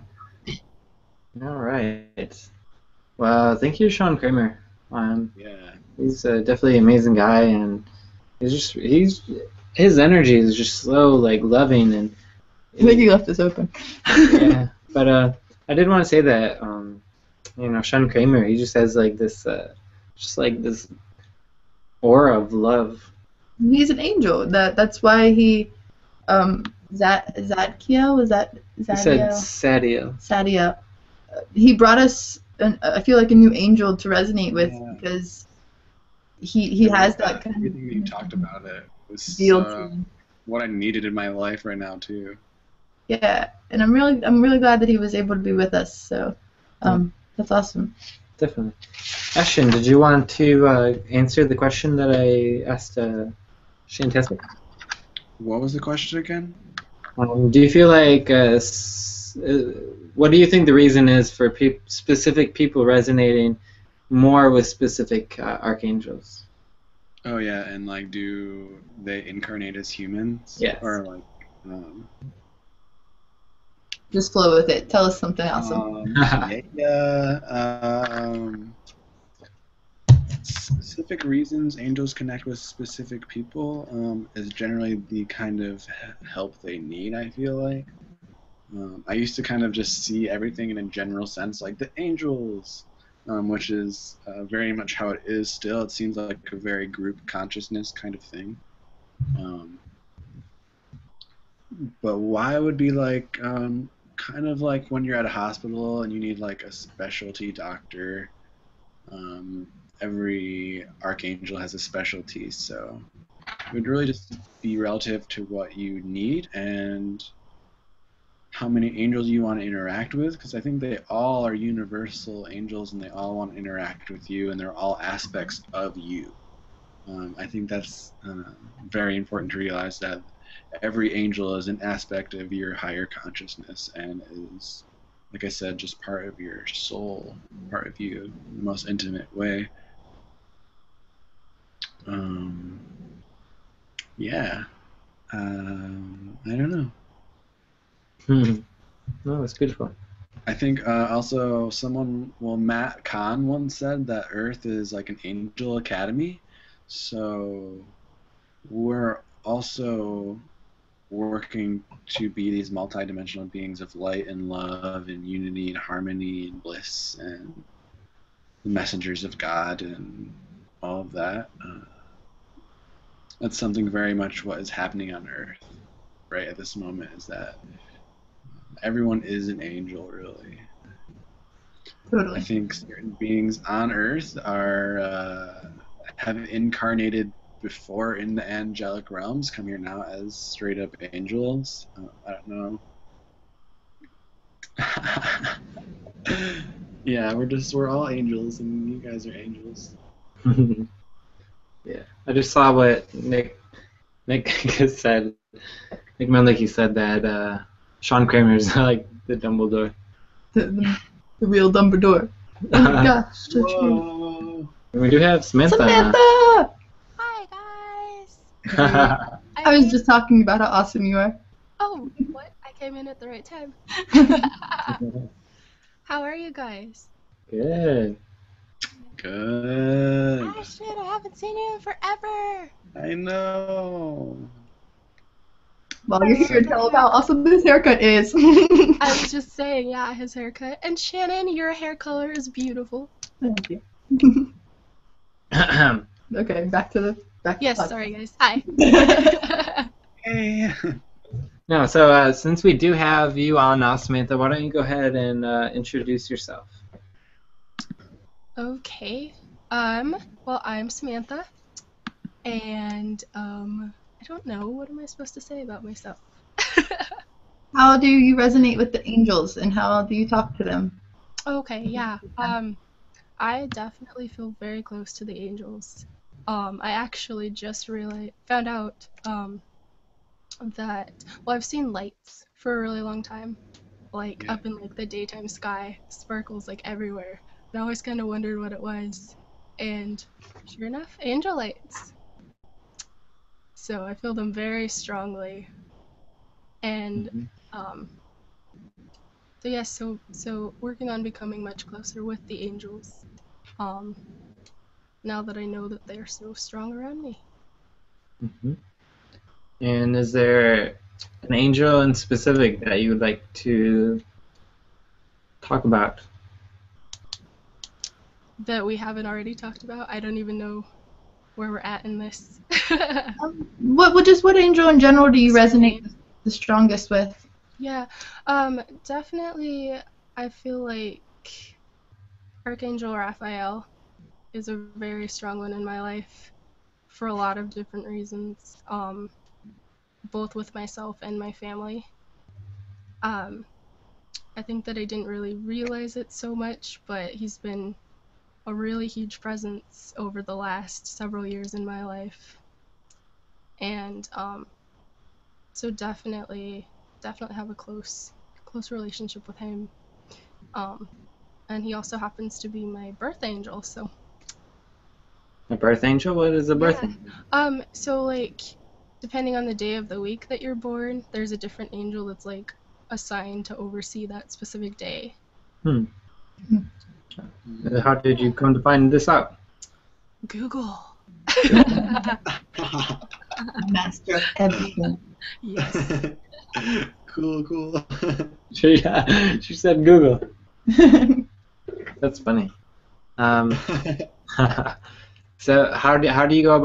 All right. Well, thank you, Sean Kramer. Yeah. He's definitely an amazing guy, and he's just his energy is just so loving and. I think you left this open. Yeah, but I did want to say that you know, Sean Kramer, he just has this aura of love. He's an angel. That's why he Zadkiel is that. He said Sadiel. Sadiel. He brought us. I feel like a new angel to resonate with, yeah. Because he has that kind of everything you talked about. It was what I needed in my life right now too. Yeah, and I'm really glad that he was able to be with us. So that's awesome. Definitely. Ashton, did you want to answer the question that I asked Shantastic? What was the question again? Do you feel like what do you think the reason is for specific people resonating more with specific archangels? Oh yeah, and do they incarnate as humans? Yes. Or just flow with it. Tell us something awesome. Specific reasons angels connect with specific people is generally the kind of help they need. I feel like. I used to kind of just see everything in a general sense, like the angels, which is very much how it is still. It seems like a very group consciousness kind of thing. But why would be kind of like when you're at a hospital and you need a specialty doctor. Every archangel has a specialty, so it would really just be relative to what you need and how many angels you want to interact with, because I think they all are universal angels and they all want to interact with you and they're all aspects of you. I think that's very important to realize that every angel is an aspect of your higher consciousness and is, like I said, just part of your soul, part of you in the most intimate way. Yeah. I don't know. No, that's beautiful. I think also Matt Kahn once said that Earth is like an angel academy, so we're also working to be these multidimensional beings of light and love and unity and harmony and bliss and the messengers of God and all of that. That's something very much what is happening on Earth right at this moment is that everyone is an angel, really. Totally. I think certain beings on Earth are have incarnated before in the angelic realms, come here now as straight up angels. I don't know. Yeah, we're all angels, and you guys are angels. Yeah, I just saw what Nick said. Nick Manliki said that. Sean Kramer's like the Dumbledore. The real Dumbledore. Oh my gosh. Whoa. And we do have Samantha. Samantha! Hi, guys. I was just talking about how awesome you are. Oh, what? I came in at the right time. How are you guys? Good. Good. Oh, shit, I haven't seen you in forever. I know. Well, you're here to tell about how awesome this haircut is. I was just saying, yeah, his haircut. And Shannon, your hair color is beautiful. Thank you. Okay, back to yes, the sorry guys. Hi. Hey. No, so since we do have you on now, Samantha, why don't you go ahead and introduce yourself? Okay. Well, I'm Samantha, and I don't know. What am I supposed to say about myself? How do you resonate with the angels, and how do you talk to them? Okay, yeah. I definitely feel very close to the angels. I actually just really found out that, well, I've seen lights for a really long time, like up in like the daytime sky, sparkles like everywhere. And I always kind of wondered what it was, and sure enough, angelites. So I feel them very strongly, and so yes, so working on becoming much closer with the angels, now that I know that they're so strong around me. And is there an angel in specific that you would like to talk about? That we haven't already talked about? I don't even know where we're at in this. What angel in general do you resonate the strongest with? Yeah, definitely I feel like Archangel Raphael is a very strong one in my life for a lot of different reasons, both with myself and my family. I think that I didn't really realize it so much, but he's been a really huge presence over the last several years in my life. And so definitely have a close relationship with him. And he also happens to be my birth angel, so. A birth angel? What is a birth angel? So like, depending on the day of the week that you're born, there's a different angel that's like assigned to oversee that specific day. How did you come to find this out? Google. Master of everything. Yes. Cool. She said Google. That's funny. So how do you go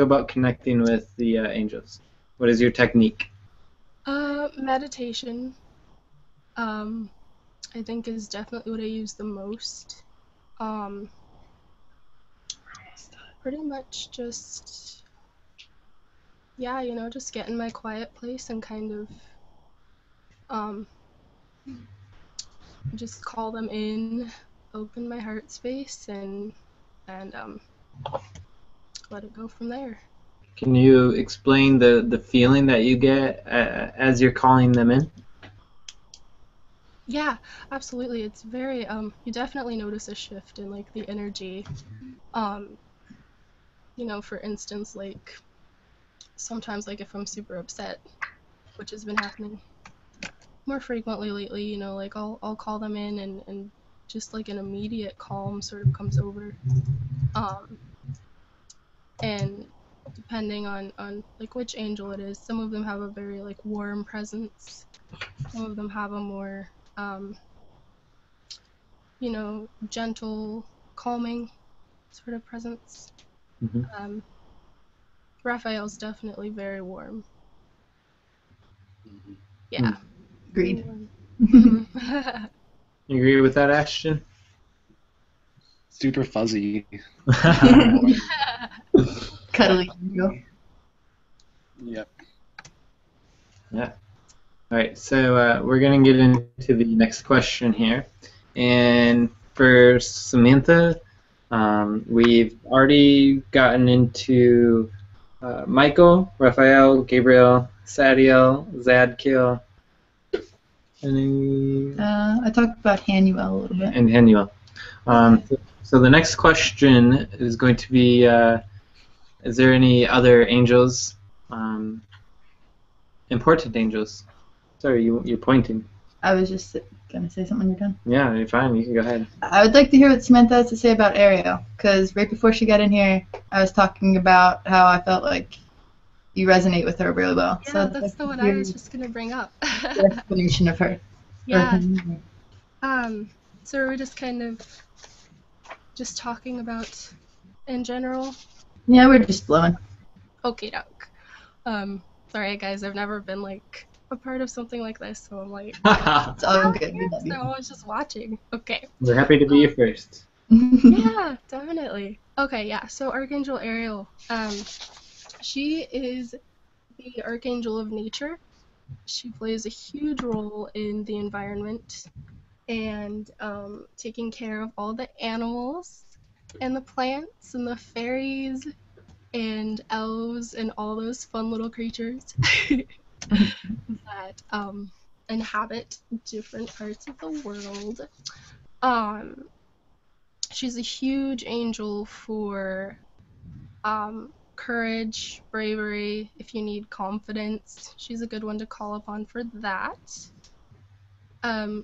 about connecting with the angels? What is your technique? Meditation. I think is definitely what I use the most. Pretty much just, yeah, you know, just get in my quiet place and kind of just call them in, open my heart space, and let it go from there. Can you explain the feeling that you get as you're calling them in? Yeah, absolutely. It's very, you definitely notice a shift in, like, the energy. You know, for instance, like, sometimes, like, if I'm super upset, which has been happening more frequently lately, you know, like, I'll call them in and just, like, an immediate calm sort of comes over. And depending on, like, which angel it is, some of them have a very, like, warm presence. Some of them have a more, you know, gentle, calming sort of presence. Raphael's definitely very warm. Yeah. Agreed. You agree with that, Ashton? Super fuzzy. Cuddly. Yep. Yeah. All right, so we're going to get into the next question here. And for Samantha, we've already gotten into Michael, Raphael, Gabriel, Sadiel, Zadkiel. I talked about Haniel a little bit. And Haniel. So the next question is going to be, is there any other angels, important angels? Sorry, you're pointing. I was just going to say something. You're done. Yeah, you're fine. You can go ahead. I would like to hear what Samantha has to say about Ariel, because right before she got in here, I was talking about how I felt like you resonate with her really well. Yeah, so that's the one I was just going to bring up. The explanation of her. Yeah. So we're just kind of just talking about in general? Yeah, we're just blowing. Okay, doc. Sorry, guys. I've never been, like, a part of something like this, so I'm like, it's all good. So I was just watching. Okay. We're happy to be your first. Yeah, definitely. Okay, yeah. So Archangel Ariel, she is the Archangel of Nature. She plays a huge role in the environment and taking care of all the animals and the plants and the fairies and elves and all those fun little creatures. That inhabit different parts of the world. She's a huge angel for courage, bravery, if you need confidence. She's a good one to call upon for that.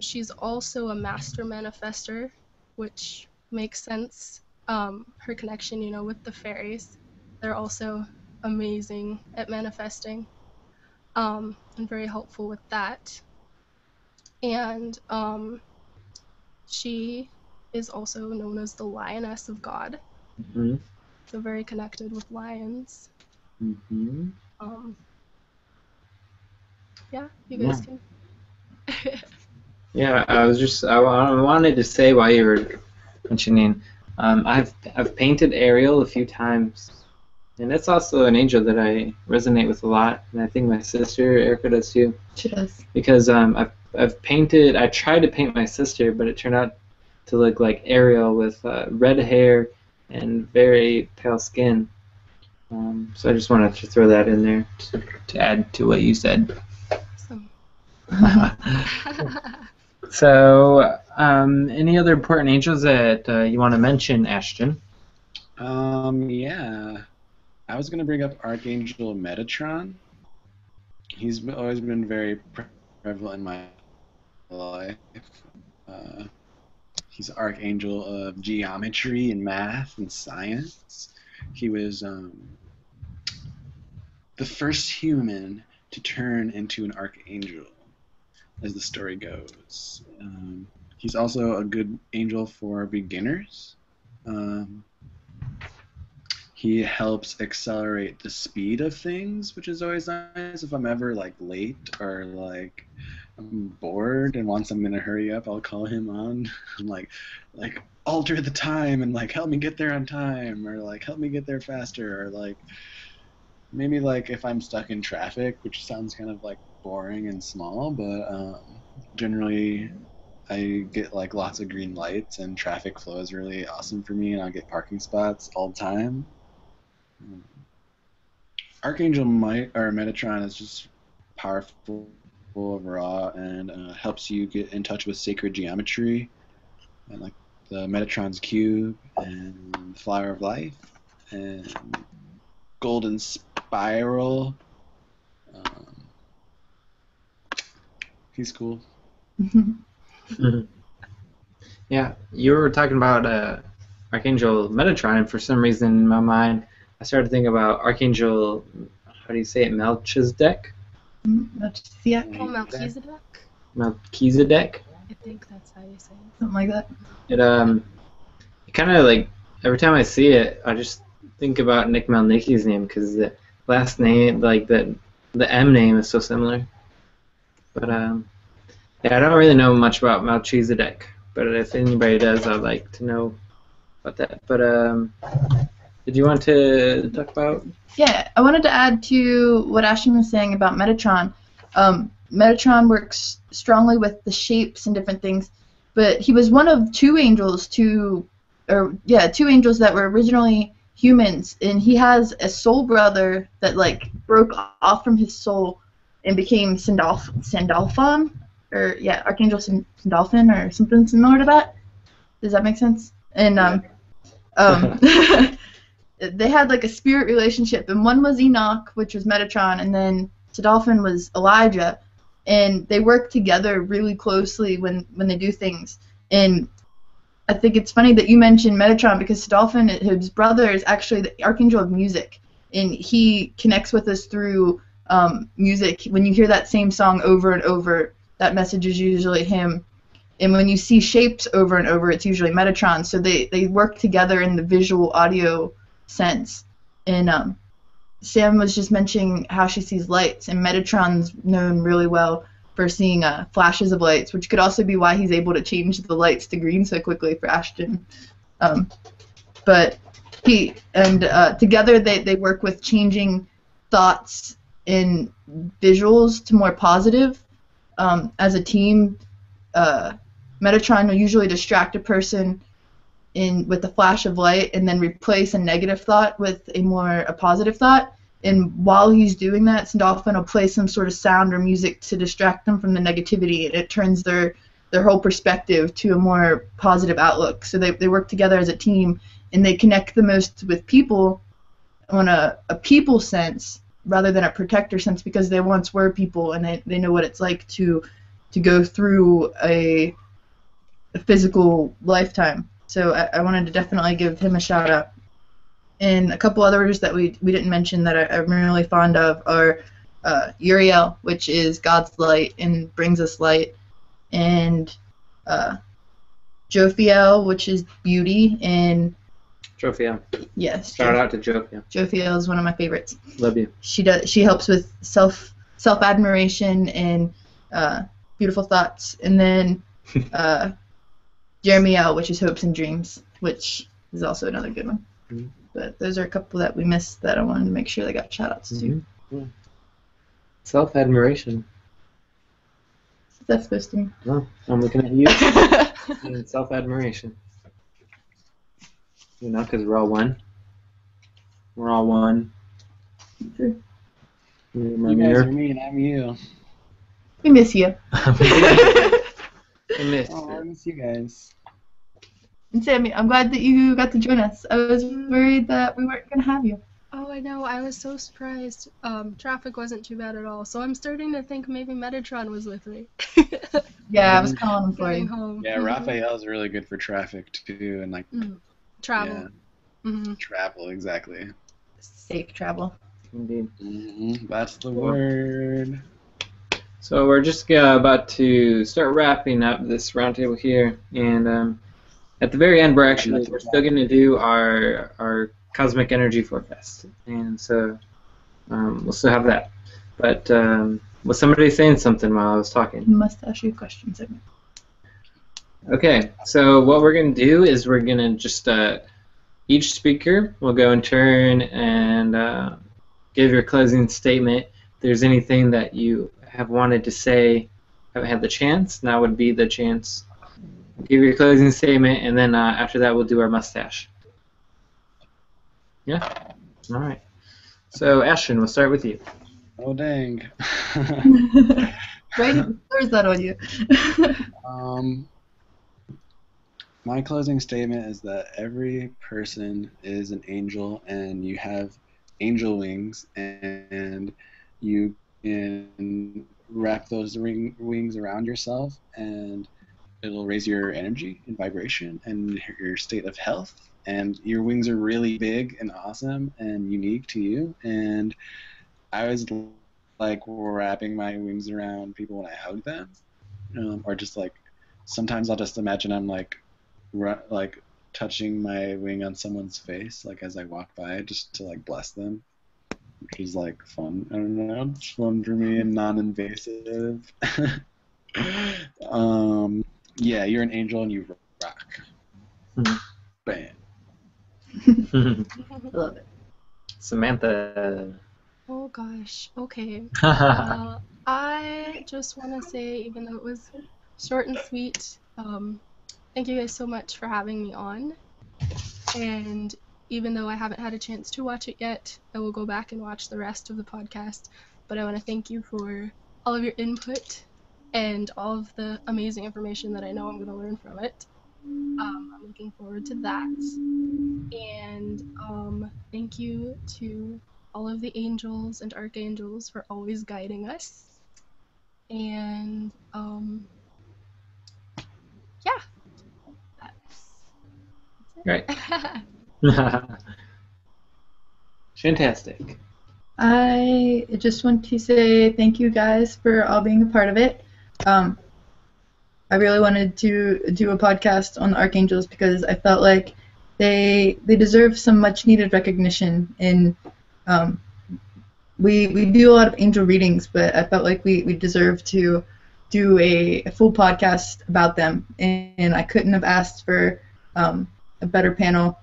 She's also a master manifester, which makes sense. Her connection, you know, with the fairies. They're also amazing at manifesting, and very helpful with that. And she is also known as the Lioness of God. Mm-hmm. So very connected with lions. Mm-hmm. Yeah, you guys can... Yeah, I was just, I wanted to say while you were mentioning, I've painted Ariel a few times, and that's also an angel that I resonate with a lot, and I think my sister Erica does too. She does. Because I tried to paint my sister, but it turned out to look like Ariel with red hair and very pale skin. So I just wanted to throw that in there to add to what you said. So, any other important angels that you want to mention, Ashton? Yeah. I was going to bring up Archangel Metatron. He's always been very prevalent in my life. He's Archangel of Geometry and Math and Science. He was the first human to turn into an archangel, as the story goes. He's also a good angel for beginners. He helps accelerate the speed of things, which is always nice. If I'm ever like late or like I'm bored and want something to hurry up, I'll call him on and like alter the time and like help me get there on time, or like help me get there faster, or like maybe like if I'm stuck in traffic, which sounds kind of like boring and small, but generally I get like lots of green lights and traffic flow is really awesome for me, and I'll get parking spots all the time. Archangel Metatron is just powerful overall, and helps you get in touch with sacred geometry, and like the Metatron's cube and the flower of life and golden spiral. He's cool. Yeah, you were talking about Archangel Metatron, and for some reason in my mind, I started thinking about Archangel, how do you say it, Melchizedek? Melchizedek. Oh, Melchizedek. Melchizedek. I think that's how you say it. Something like that. It kind of like, every time I see it, I just think about Nick Melnicki's name, because the last name, like the M name is so similar. But yeah, I don't really know much about Melchizedek, but if anybody does, I'd like to know about that. But did you want to talk about? Yeah, I wanted to add to what Ashton was saying about Metatron. Metatron works strongly with the shapes and different things, but he was one of two angels that were originally humans, and he has a soul brother that like broke off from his soul and became Sandalphon, or yeah, Archangel Sandalphon, or something similar to that. Does that make sense? And they had like a spirit relationship, and one was Enoch, which was Metatron, and then Sandalphon was Elijah, and they work together really closely when they do things. And I think it's funny that you mentioned Metatron, because Sandalphon, his brother, is actually the Archangel of Music, and he connects with us through music. When you hear that same song over and over, that message is usually him. And when you see shapes over and over, it's usually Metatron. So they work together in the visual audio sense. And Sam was just mentioning how she sees lights, and Metatron's known really well for seeing flashes of lights, which could also be why he's able to change the lights to green so quickly for Ashton. But he and together they work with changing thoughts in visuals to more positive. As a team, Metatron will usually distract a person with a flash of light and then replace a negative thought with a positive thought. And while he's doing that, Sandalphon will play some sort of sound or music to distract them from the negativity, and it turns their whole perspective to a more positive outlook. So they work together as a team, and they connect the most with people on a people sense rather than a protector sense, because they once were people, and they know what it's like to go through a physical lifetime. So I wanted to definitely give him a shout out. And a couple others that we didn't mention that I'm really fond of are Uriel, which is God's light and brings us light, and Jophiel, which is beauty, and Jophiel. Yes. Shout out to Jophiel. Jophiel is one of my favorites. Love you. She helps with self admiration and beautiful thoughts, and then Jeremiel, which is hopes and dreams, which is also another good one. Mm-hmm. But those are a couple that we missed that I wanted to make sure they got shout-outs to. Mm-hmm. Yeah. Self-admiration. What's that supposed to mean? Oh, I'm looking at you. And self-admiration. You know, because we're all one. We're all one. True. You guys are me and I'm you. We miss you. I miss you guys. And Sammy, I'm glad that you got to join us. I was worried that we weren't going to have you. Oh, I know. I was so surprised. Traffic wasn't too bad at all, so I'm starting to think maybe Metatron was with me. Yeah, I was calling him for you. Home. Yeah, Raphael's really good for traffic, too, and, like... Travel. Yeah. Mm-hmm. Travel, exactly. Safe travel. Indeed. Mm-hmm. That's the word. So we're just about to start wrapping up this roundtable here, and... at the very end, we're still going to do our cosmic energy forecast, and so we'll still have that. But was somebody saying something while I was talking? Must ask you questions. Okay, so what we're going to do is we're going to just each speaker will go in turn and give your closing statement. If there's anything that you have wanted to say, haven't had the chance, now would be the chance. Give your closing statement, and then after that, we'll do our mustache. Yeah? All right. So, Ashton, we'll start with you. Oh, dang. Right? Where's that on you? My closing statement is that every person is an angel, and you have angel wings, and you can wrap those wings around yourself, and it'll raise your energy and vibration and your state of health, and your wings are really big and awesome and unique to you. And I was like wrapping my wings around people when I hug them, or just like sometimes I'll just imagine I'm like touching my wing on someone's face like as I walk by, just to like bless them, which is like fun. I don't know, it's fun for me and non-invasive. Yeah, you're an angel and you rock. Bam. I love it. Samantha. Oh gosh. Okay. I just want to say, even though it was short and sweet, thank you guys so much for having me on. And even though I haven't had a chance to watch it yet, I will go back and watch the rest of the podcast. But I want to thank you for all of your input and all of the amazing information that I know I'm going to learn from it. I'm looking forward to that. And thank you to all of the angels and archangels for always guiding us. And yeah. That's it. Right. Shantastic. I just want to say thank you guys for all being a part of it. I really wanted to do a podcast on the Archangels because I felt like they deserve some much-needed recognition. And we do a lot of angel readings, but I felt like we deserve to do a full podcast about them. And I couldn't have asked for a better panel.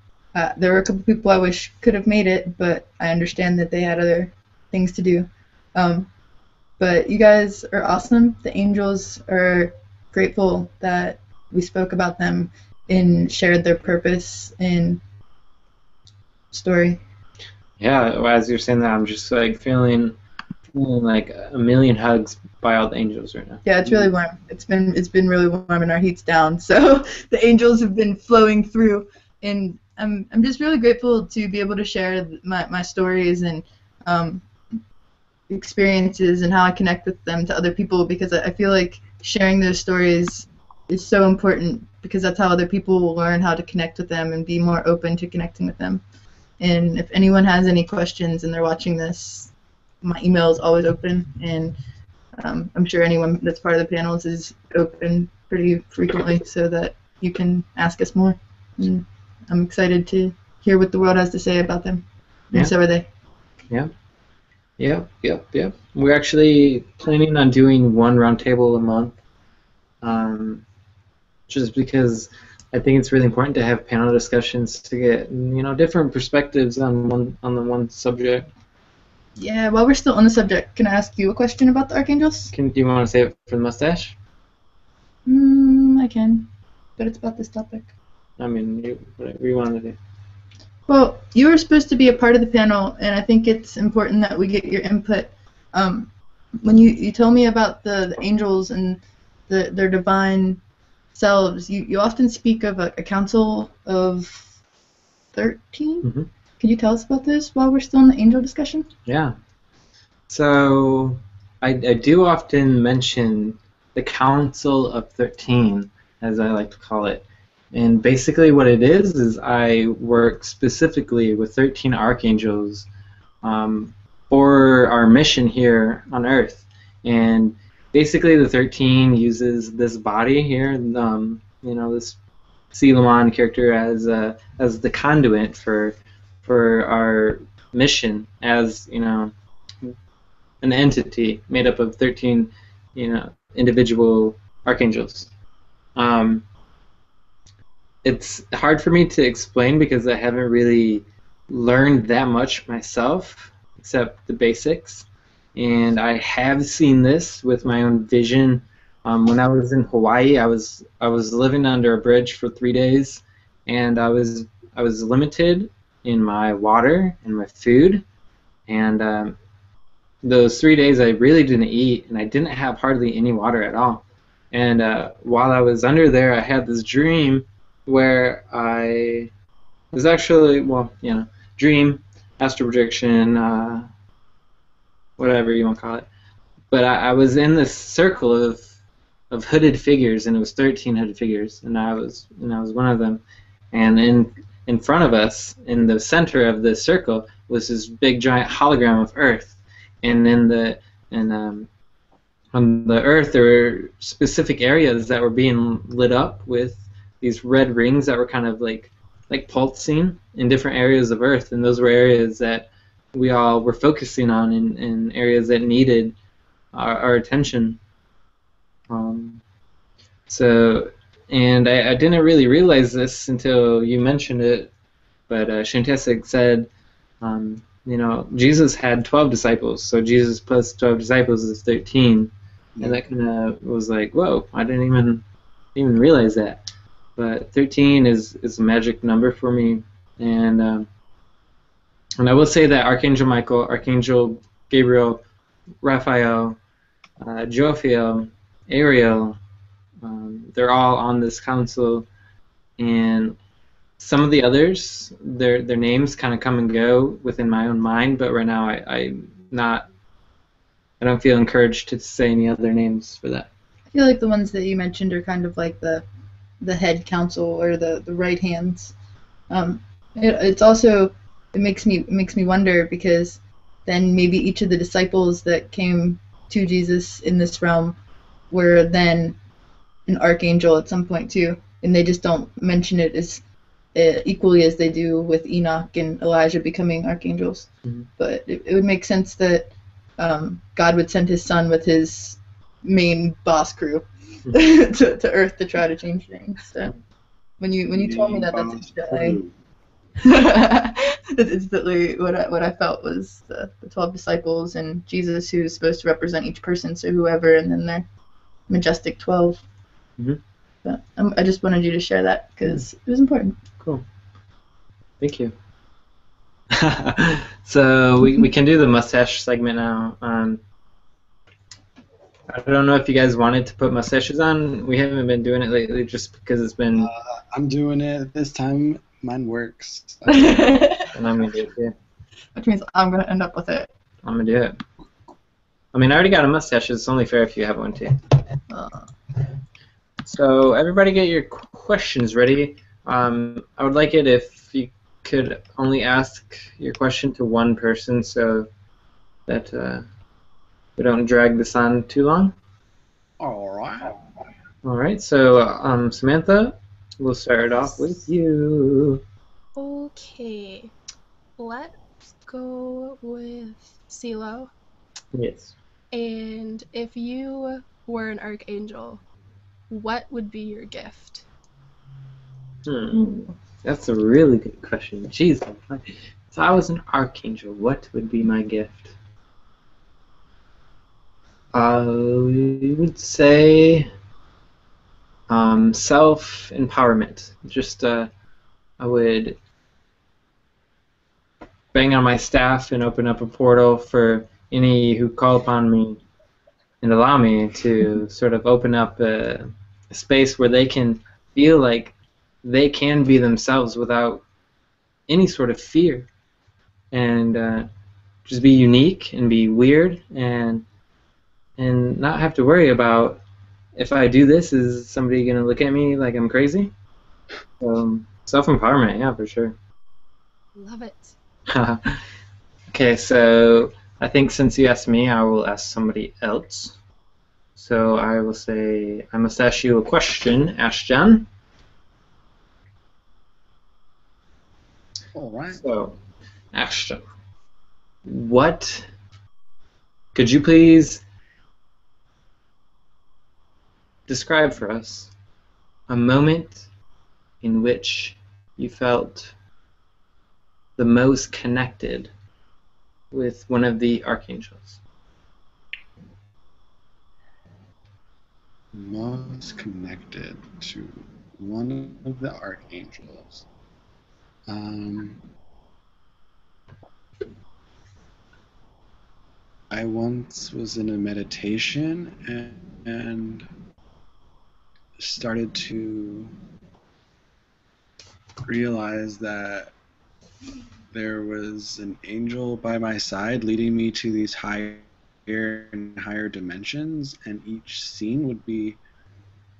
There were a couple people I wish could have made it, but I understand that they had other things to do. But you guys are awesome. The angels are grateful that we spoke about them and shared their purpose and story. Yeah, as you're saying that, I'm just like feeling like a million hugs by all the angels right now. Yeah, it's really warm. It's been really warm, and our heat's down, so the angels have been flowing through, and I'm just really grateful to be able to share my stories and experiences and how I connect with them to other people, because I feel like sharing those stories is so important, because that's how other people will learn how to connect with them and be more open to connecting with them. And if anyone has any questions and they're watching this, my email is always open, and I'm sure anyone that's part of the panels is open pretty frequently, so that you can ask us more. And I'm excited to hear what the world has to say about them. Yeah. And so are they. Yeah. Yeah. We're actually planning on doing one roundtable a month, just because I think it's really important to have panel discussions to get, you know, different perspectives on the one subject. Yeah, while we're still on the subject, can I ask you a question about the archangels? Do you want to save it for the mustache? I can, but it's about this topic. I mean, whatever you want to do. Well, you were supposed to be a part of the panel, and I think it's important that we get your input. When you told me about the angels and their divine selves, you often speak of a council of 13. Mm-hmm. Can you tell us about this while we're still in the angel discussion? Yeah. So I do often mention the Council of 13, as I like to call it. And basically what it is I work specifically with 13 archangels for our mission here on Earth. And basically the 13 uses this body here, you know, this Selomon character as the conduit for our mission, as, you know, an entity made up of 13, you know, individual archangels. It's hard for me to explain because I haven't really learned that much myself, except the basics. And I have seen this with my own vision. When I was in Hawaii, I was living under a bridge for 3 days, and I was limited in my water and my food, and those 3 days I really didn't eat, and I didn't have hardly any water at all. And while I was under there, I had this dream where I was actually, well, you know, dream, astral projection, whatever you want to call it. But I was in this circle of hooded figures, and it was 13 hooded figures, and I was one of them. And in front of us, in the center of the circle, was this big giant hologram of Earth. And on the Earth, there were specific areas that were being lit up with these red rings that were kind of like pulsing in different areas of Earth, and those were areas that we all were focusing on, in areas that needed our attention. And I didn't really realize this until you mentioned it, but Shantastic said, you know, Jesus had 12 disciples, so Jesus plus 12 disciples is 13, and that kind of was like, whoa, I didn't even realize that. But 13 is a magic number for me, and I will say that Archangel Michael, Archangel Gabriel, Raphael, Jophiel, Ariel, they're all on this council, and some of the others, their names kind of come and go within my own mind, but right now I don't feel encouraged to say any other names for that. I feel like the ones that you mentioned are kind of like the head council, or the right hands. It's also, it makes me wonder, because then maybe each of the disciples that came to Jesus in this realm were then an archangel at some point too, and they just don't mention it as equally as they do with Enoch and Elijah becoming archangels. Mm-hmm. But it would make sense that God would send his son with his main boss crew to Earth to try to change things. So when you told me that, that's instantly what I felt was the 12 disciples and Jesus, who's supposed to represent each person, so whoever, and then their majestic 12. Mm-hmm. But I just wanted you to share that because it was important. Cool. Thank you. So we can do the mustache segment now. I don't know if you guys wanted to put mustaches on. We haven't been doing it lately just because it's been... I'm doing it this time. Mine works. And I'm going to do it too. Which means I'm going to end up with it. I'm going to do it. I mean, I already got a mustache. It's only fair if you have one too. So everybody get your questions ready. I would like it if you could only ask your question to one person so that... we don't drag this on too long. All right. So, Samantha, we'll start off with you. Okay. Let's go with CeeLo. Yes. And if you were an archangel, what would be your gift? That's a really good question. Jeez. So I was an archangel. What would be my gift? We would say self-empowerment. Just I would bang on my staff and open up a portal for any who call upon me and allow me to sort of open up a space where they can feel like they can be themselves without any sort of fear, and just be unique and be weird and not have to worry about if I do this, is somebody going to look at me like I'm crazy? Self-empowerment, yeah, for sure. Love it. Okay, so I think since you asked me, I will ask somebody else. So I will say, I must ask you a question, Ashton. All right. So, Ashton, what could you please... describe for us a moment in which you felt the most connected with one of the archangels. Most connected to one of the archangels. I once was in a meditation and started to realize that there was an angel by my side leading me to these higher and higher dimensions, and each scene would be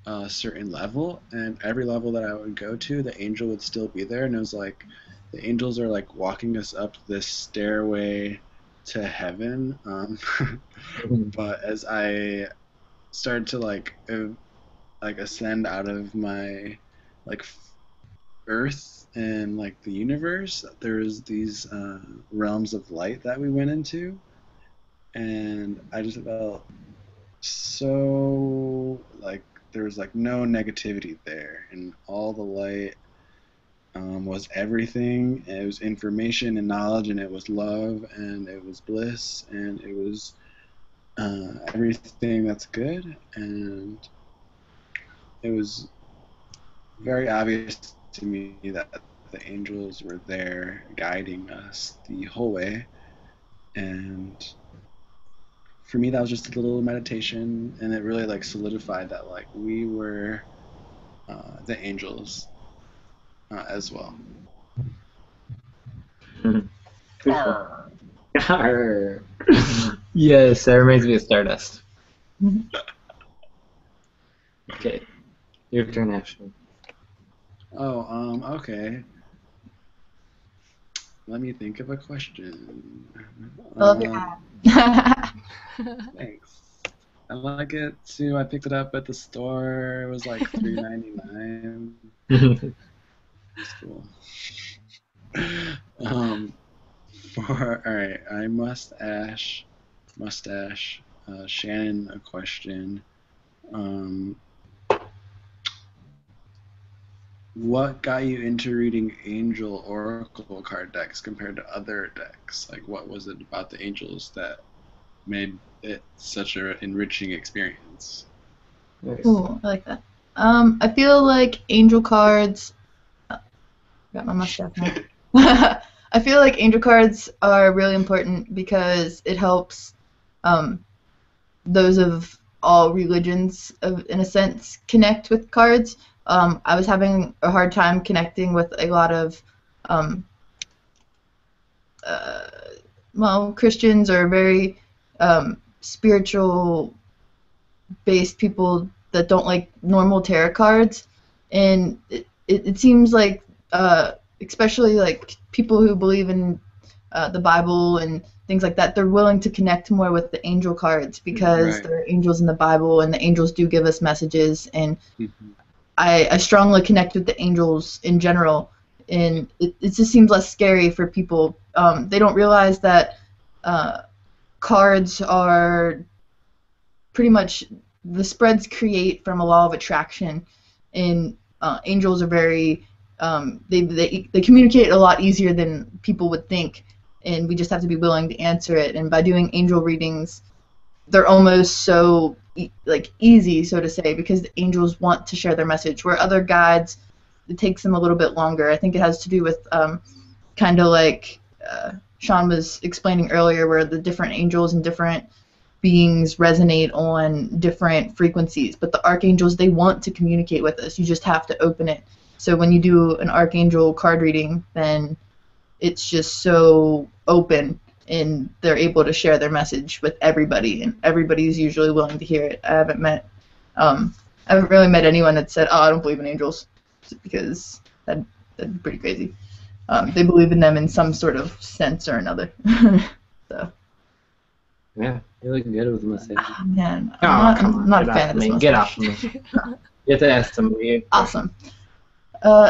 a certain level, and every level that I would go to, the angel would still be there, and it was like the angels are like walking us up this stairway to heaven. But as I started to like ascend out of my earth and the universe, there's these realms of light that we went into, and I just felt so there was no negativity there, and all the light was everything, and it was information and knowledge, and it was love, and it was bliss, and it was everything that's good. And it was very obvious to me that the angels were there guiding us the whole way. And for me, that was just a little meditation, and it really solidified that we were the angels as well. Arr. Arr. Yes, that reminds me of Stardust. Okay. Your turn, Ashton. Okay. Let me think of a question. Love your Thanks. I like it too. I picked it up at the store. It was like $3.99. It's cool. All right. I must ask Shannon a question. What got you into reading angel oracle card decks compared to other decks? What was it about the angels that made it such an enriching experience? Cool, I like that. I feel like angel cards... got my mustache now. I I feel like angel cards are really important because it helps those of all religions, in a sense, connect with cards. I was having a hard time connecting with a lot of well, Christians are very spiritual based people that don't like normal tarot cards, and it seems like especially like people who believe in the Bible and things like that, they're willing to connect more with the angel cards because there are angels in the Bible and the angels do give us messages, and I strongly connect with the angels in general, and it just seems less scary for people. They don't realize that cards are pretty much the spreads create from a law of attraction, and angels are very they communicate a lot easier than people would think, and we just have to be willing to answer it. And by doing angel readings, they're almost so like easy, so to say, because the angels want to share their message. Where other guides, it takes them a little bit longer. I think it has to do with kind of like Sean was explaining earlier, where the different angels and different beings resonate on different frequencies. But the archangels, they want to communicate with us. You just have to open it. So when you do an archangel card reading, then it's just so open, and they're able to share their message with everybody, and everybody's usually willing to hear it. I haven't really met anyone that said, "Oh, I don't believe in angels," because that'd be pretty crazy. They believe in them in some sort of sense or another. So. Yeah, you're looking good with the message. Oh, man, I'm not a fan of this message. Get off me! You have to ask somebody. Awesome.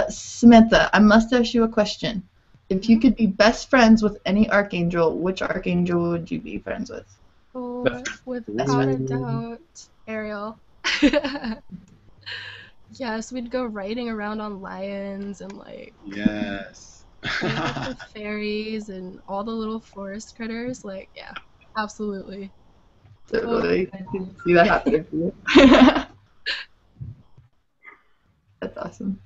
Samantha, I must ask you a question. If you could be best friends with any archangel, which archangel would you be friends with? Oh, without a doubt, Ariel. Yes, we'd go riding around on lions and like. Yes. The fairies and all the little forest critters, like yeah, absolutely. Totally. I can see that happening. That's awesome.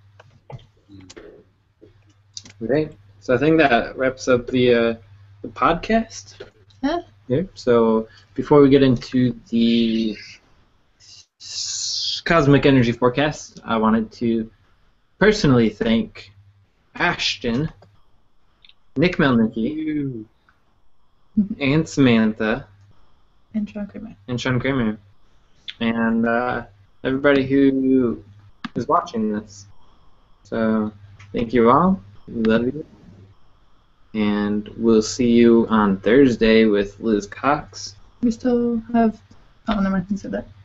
Great. So I think that wraps up the podcast. Yeah. Yeah. So before we get into the cosmic energy forecast, I wanted to personally thank Ashton, Nick Melnicki, and Samantha, and Sean Kramer, and everybody who is watching this. So thank you all. We love you. And we'll see you on Thursday with Liz Cox. We still have... Oh, never mind. I said that.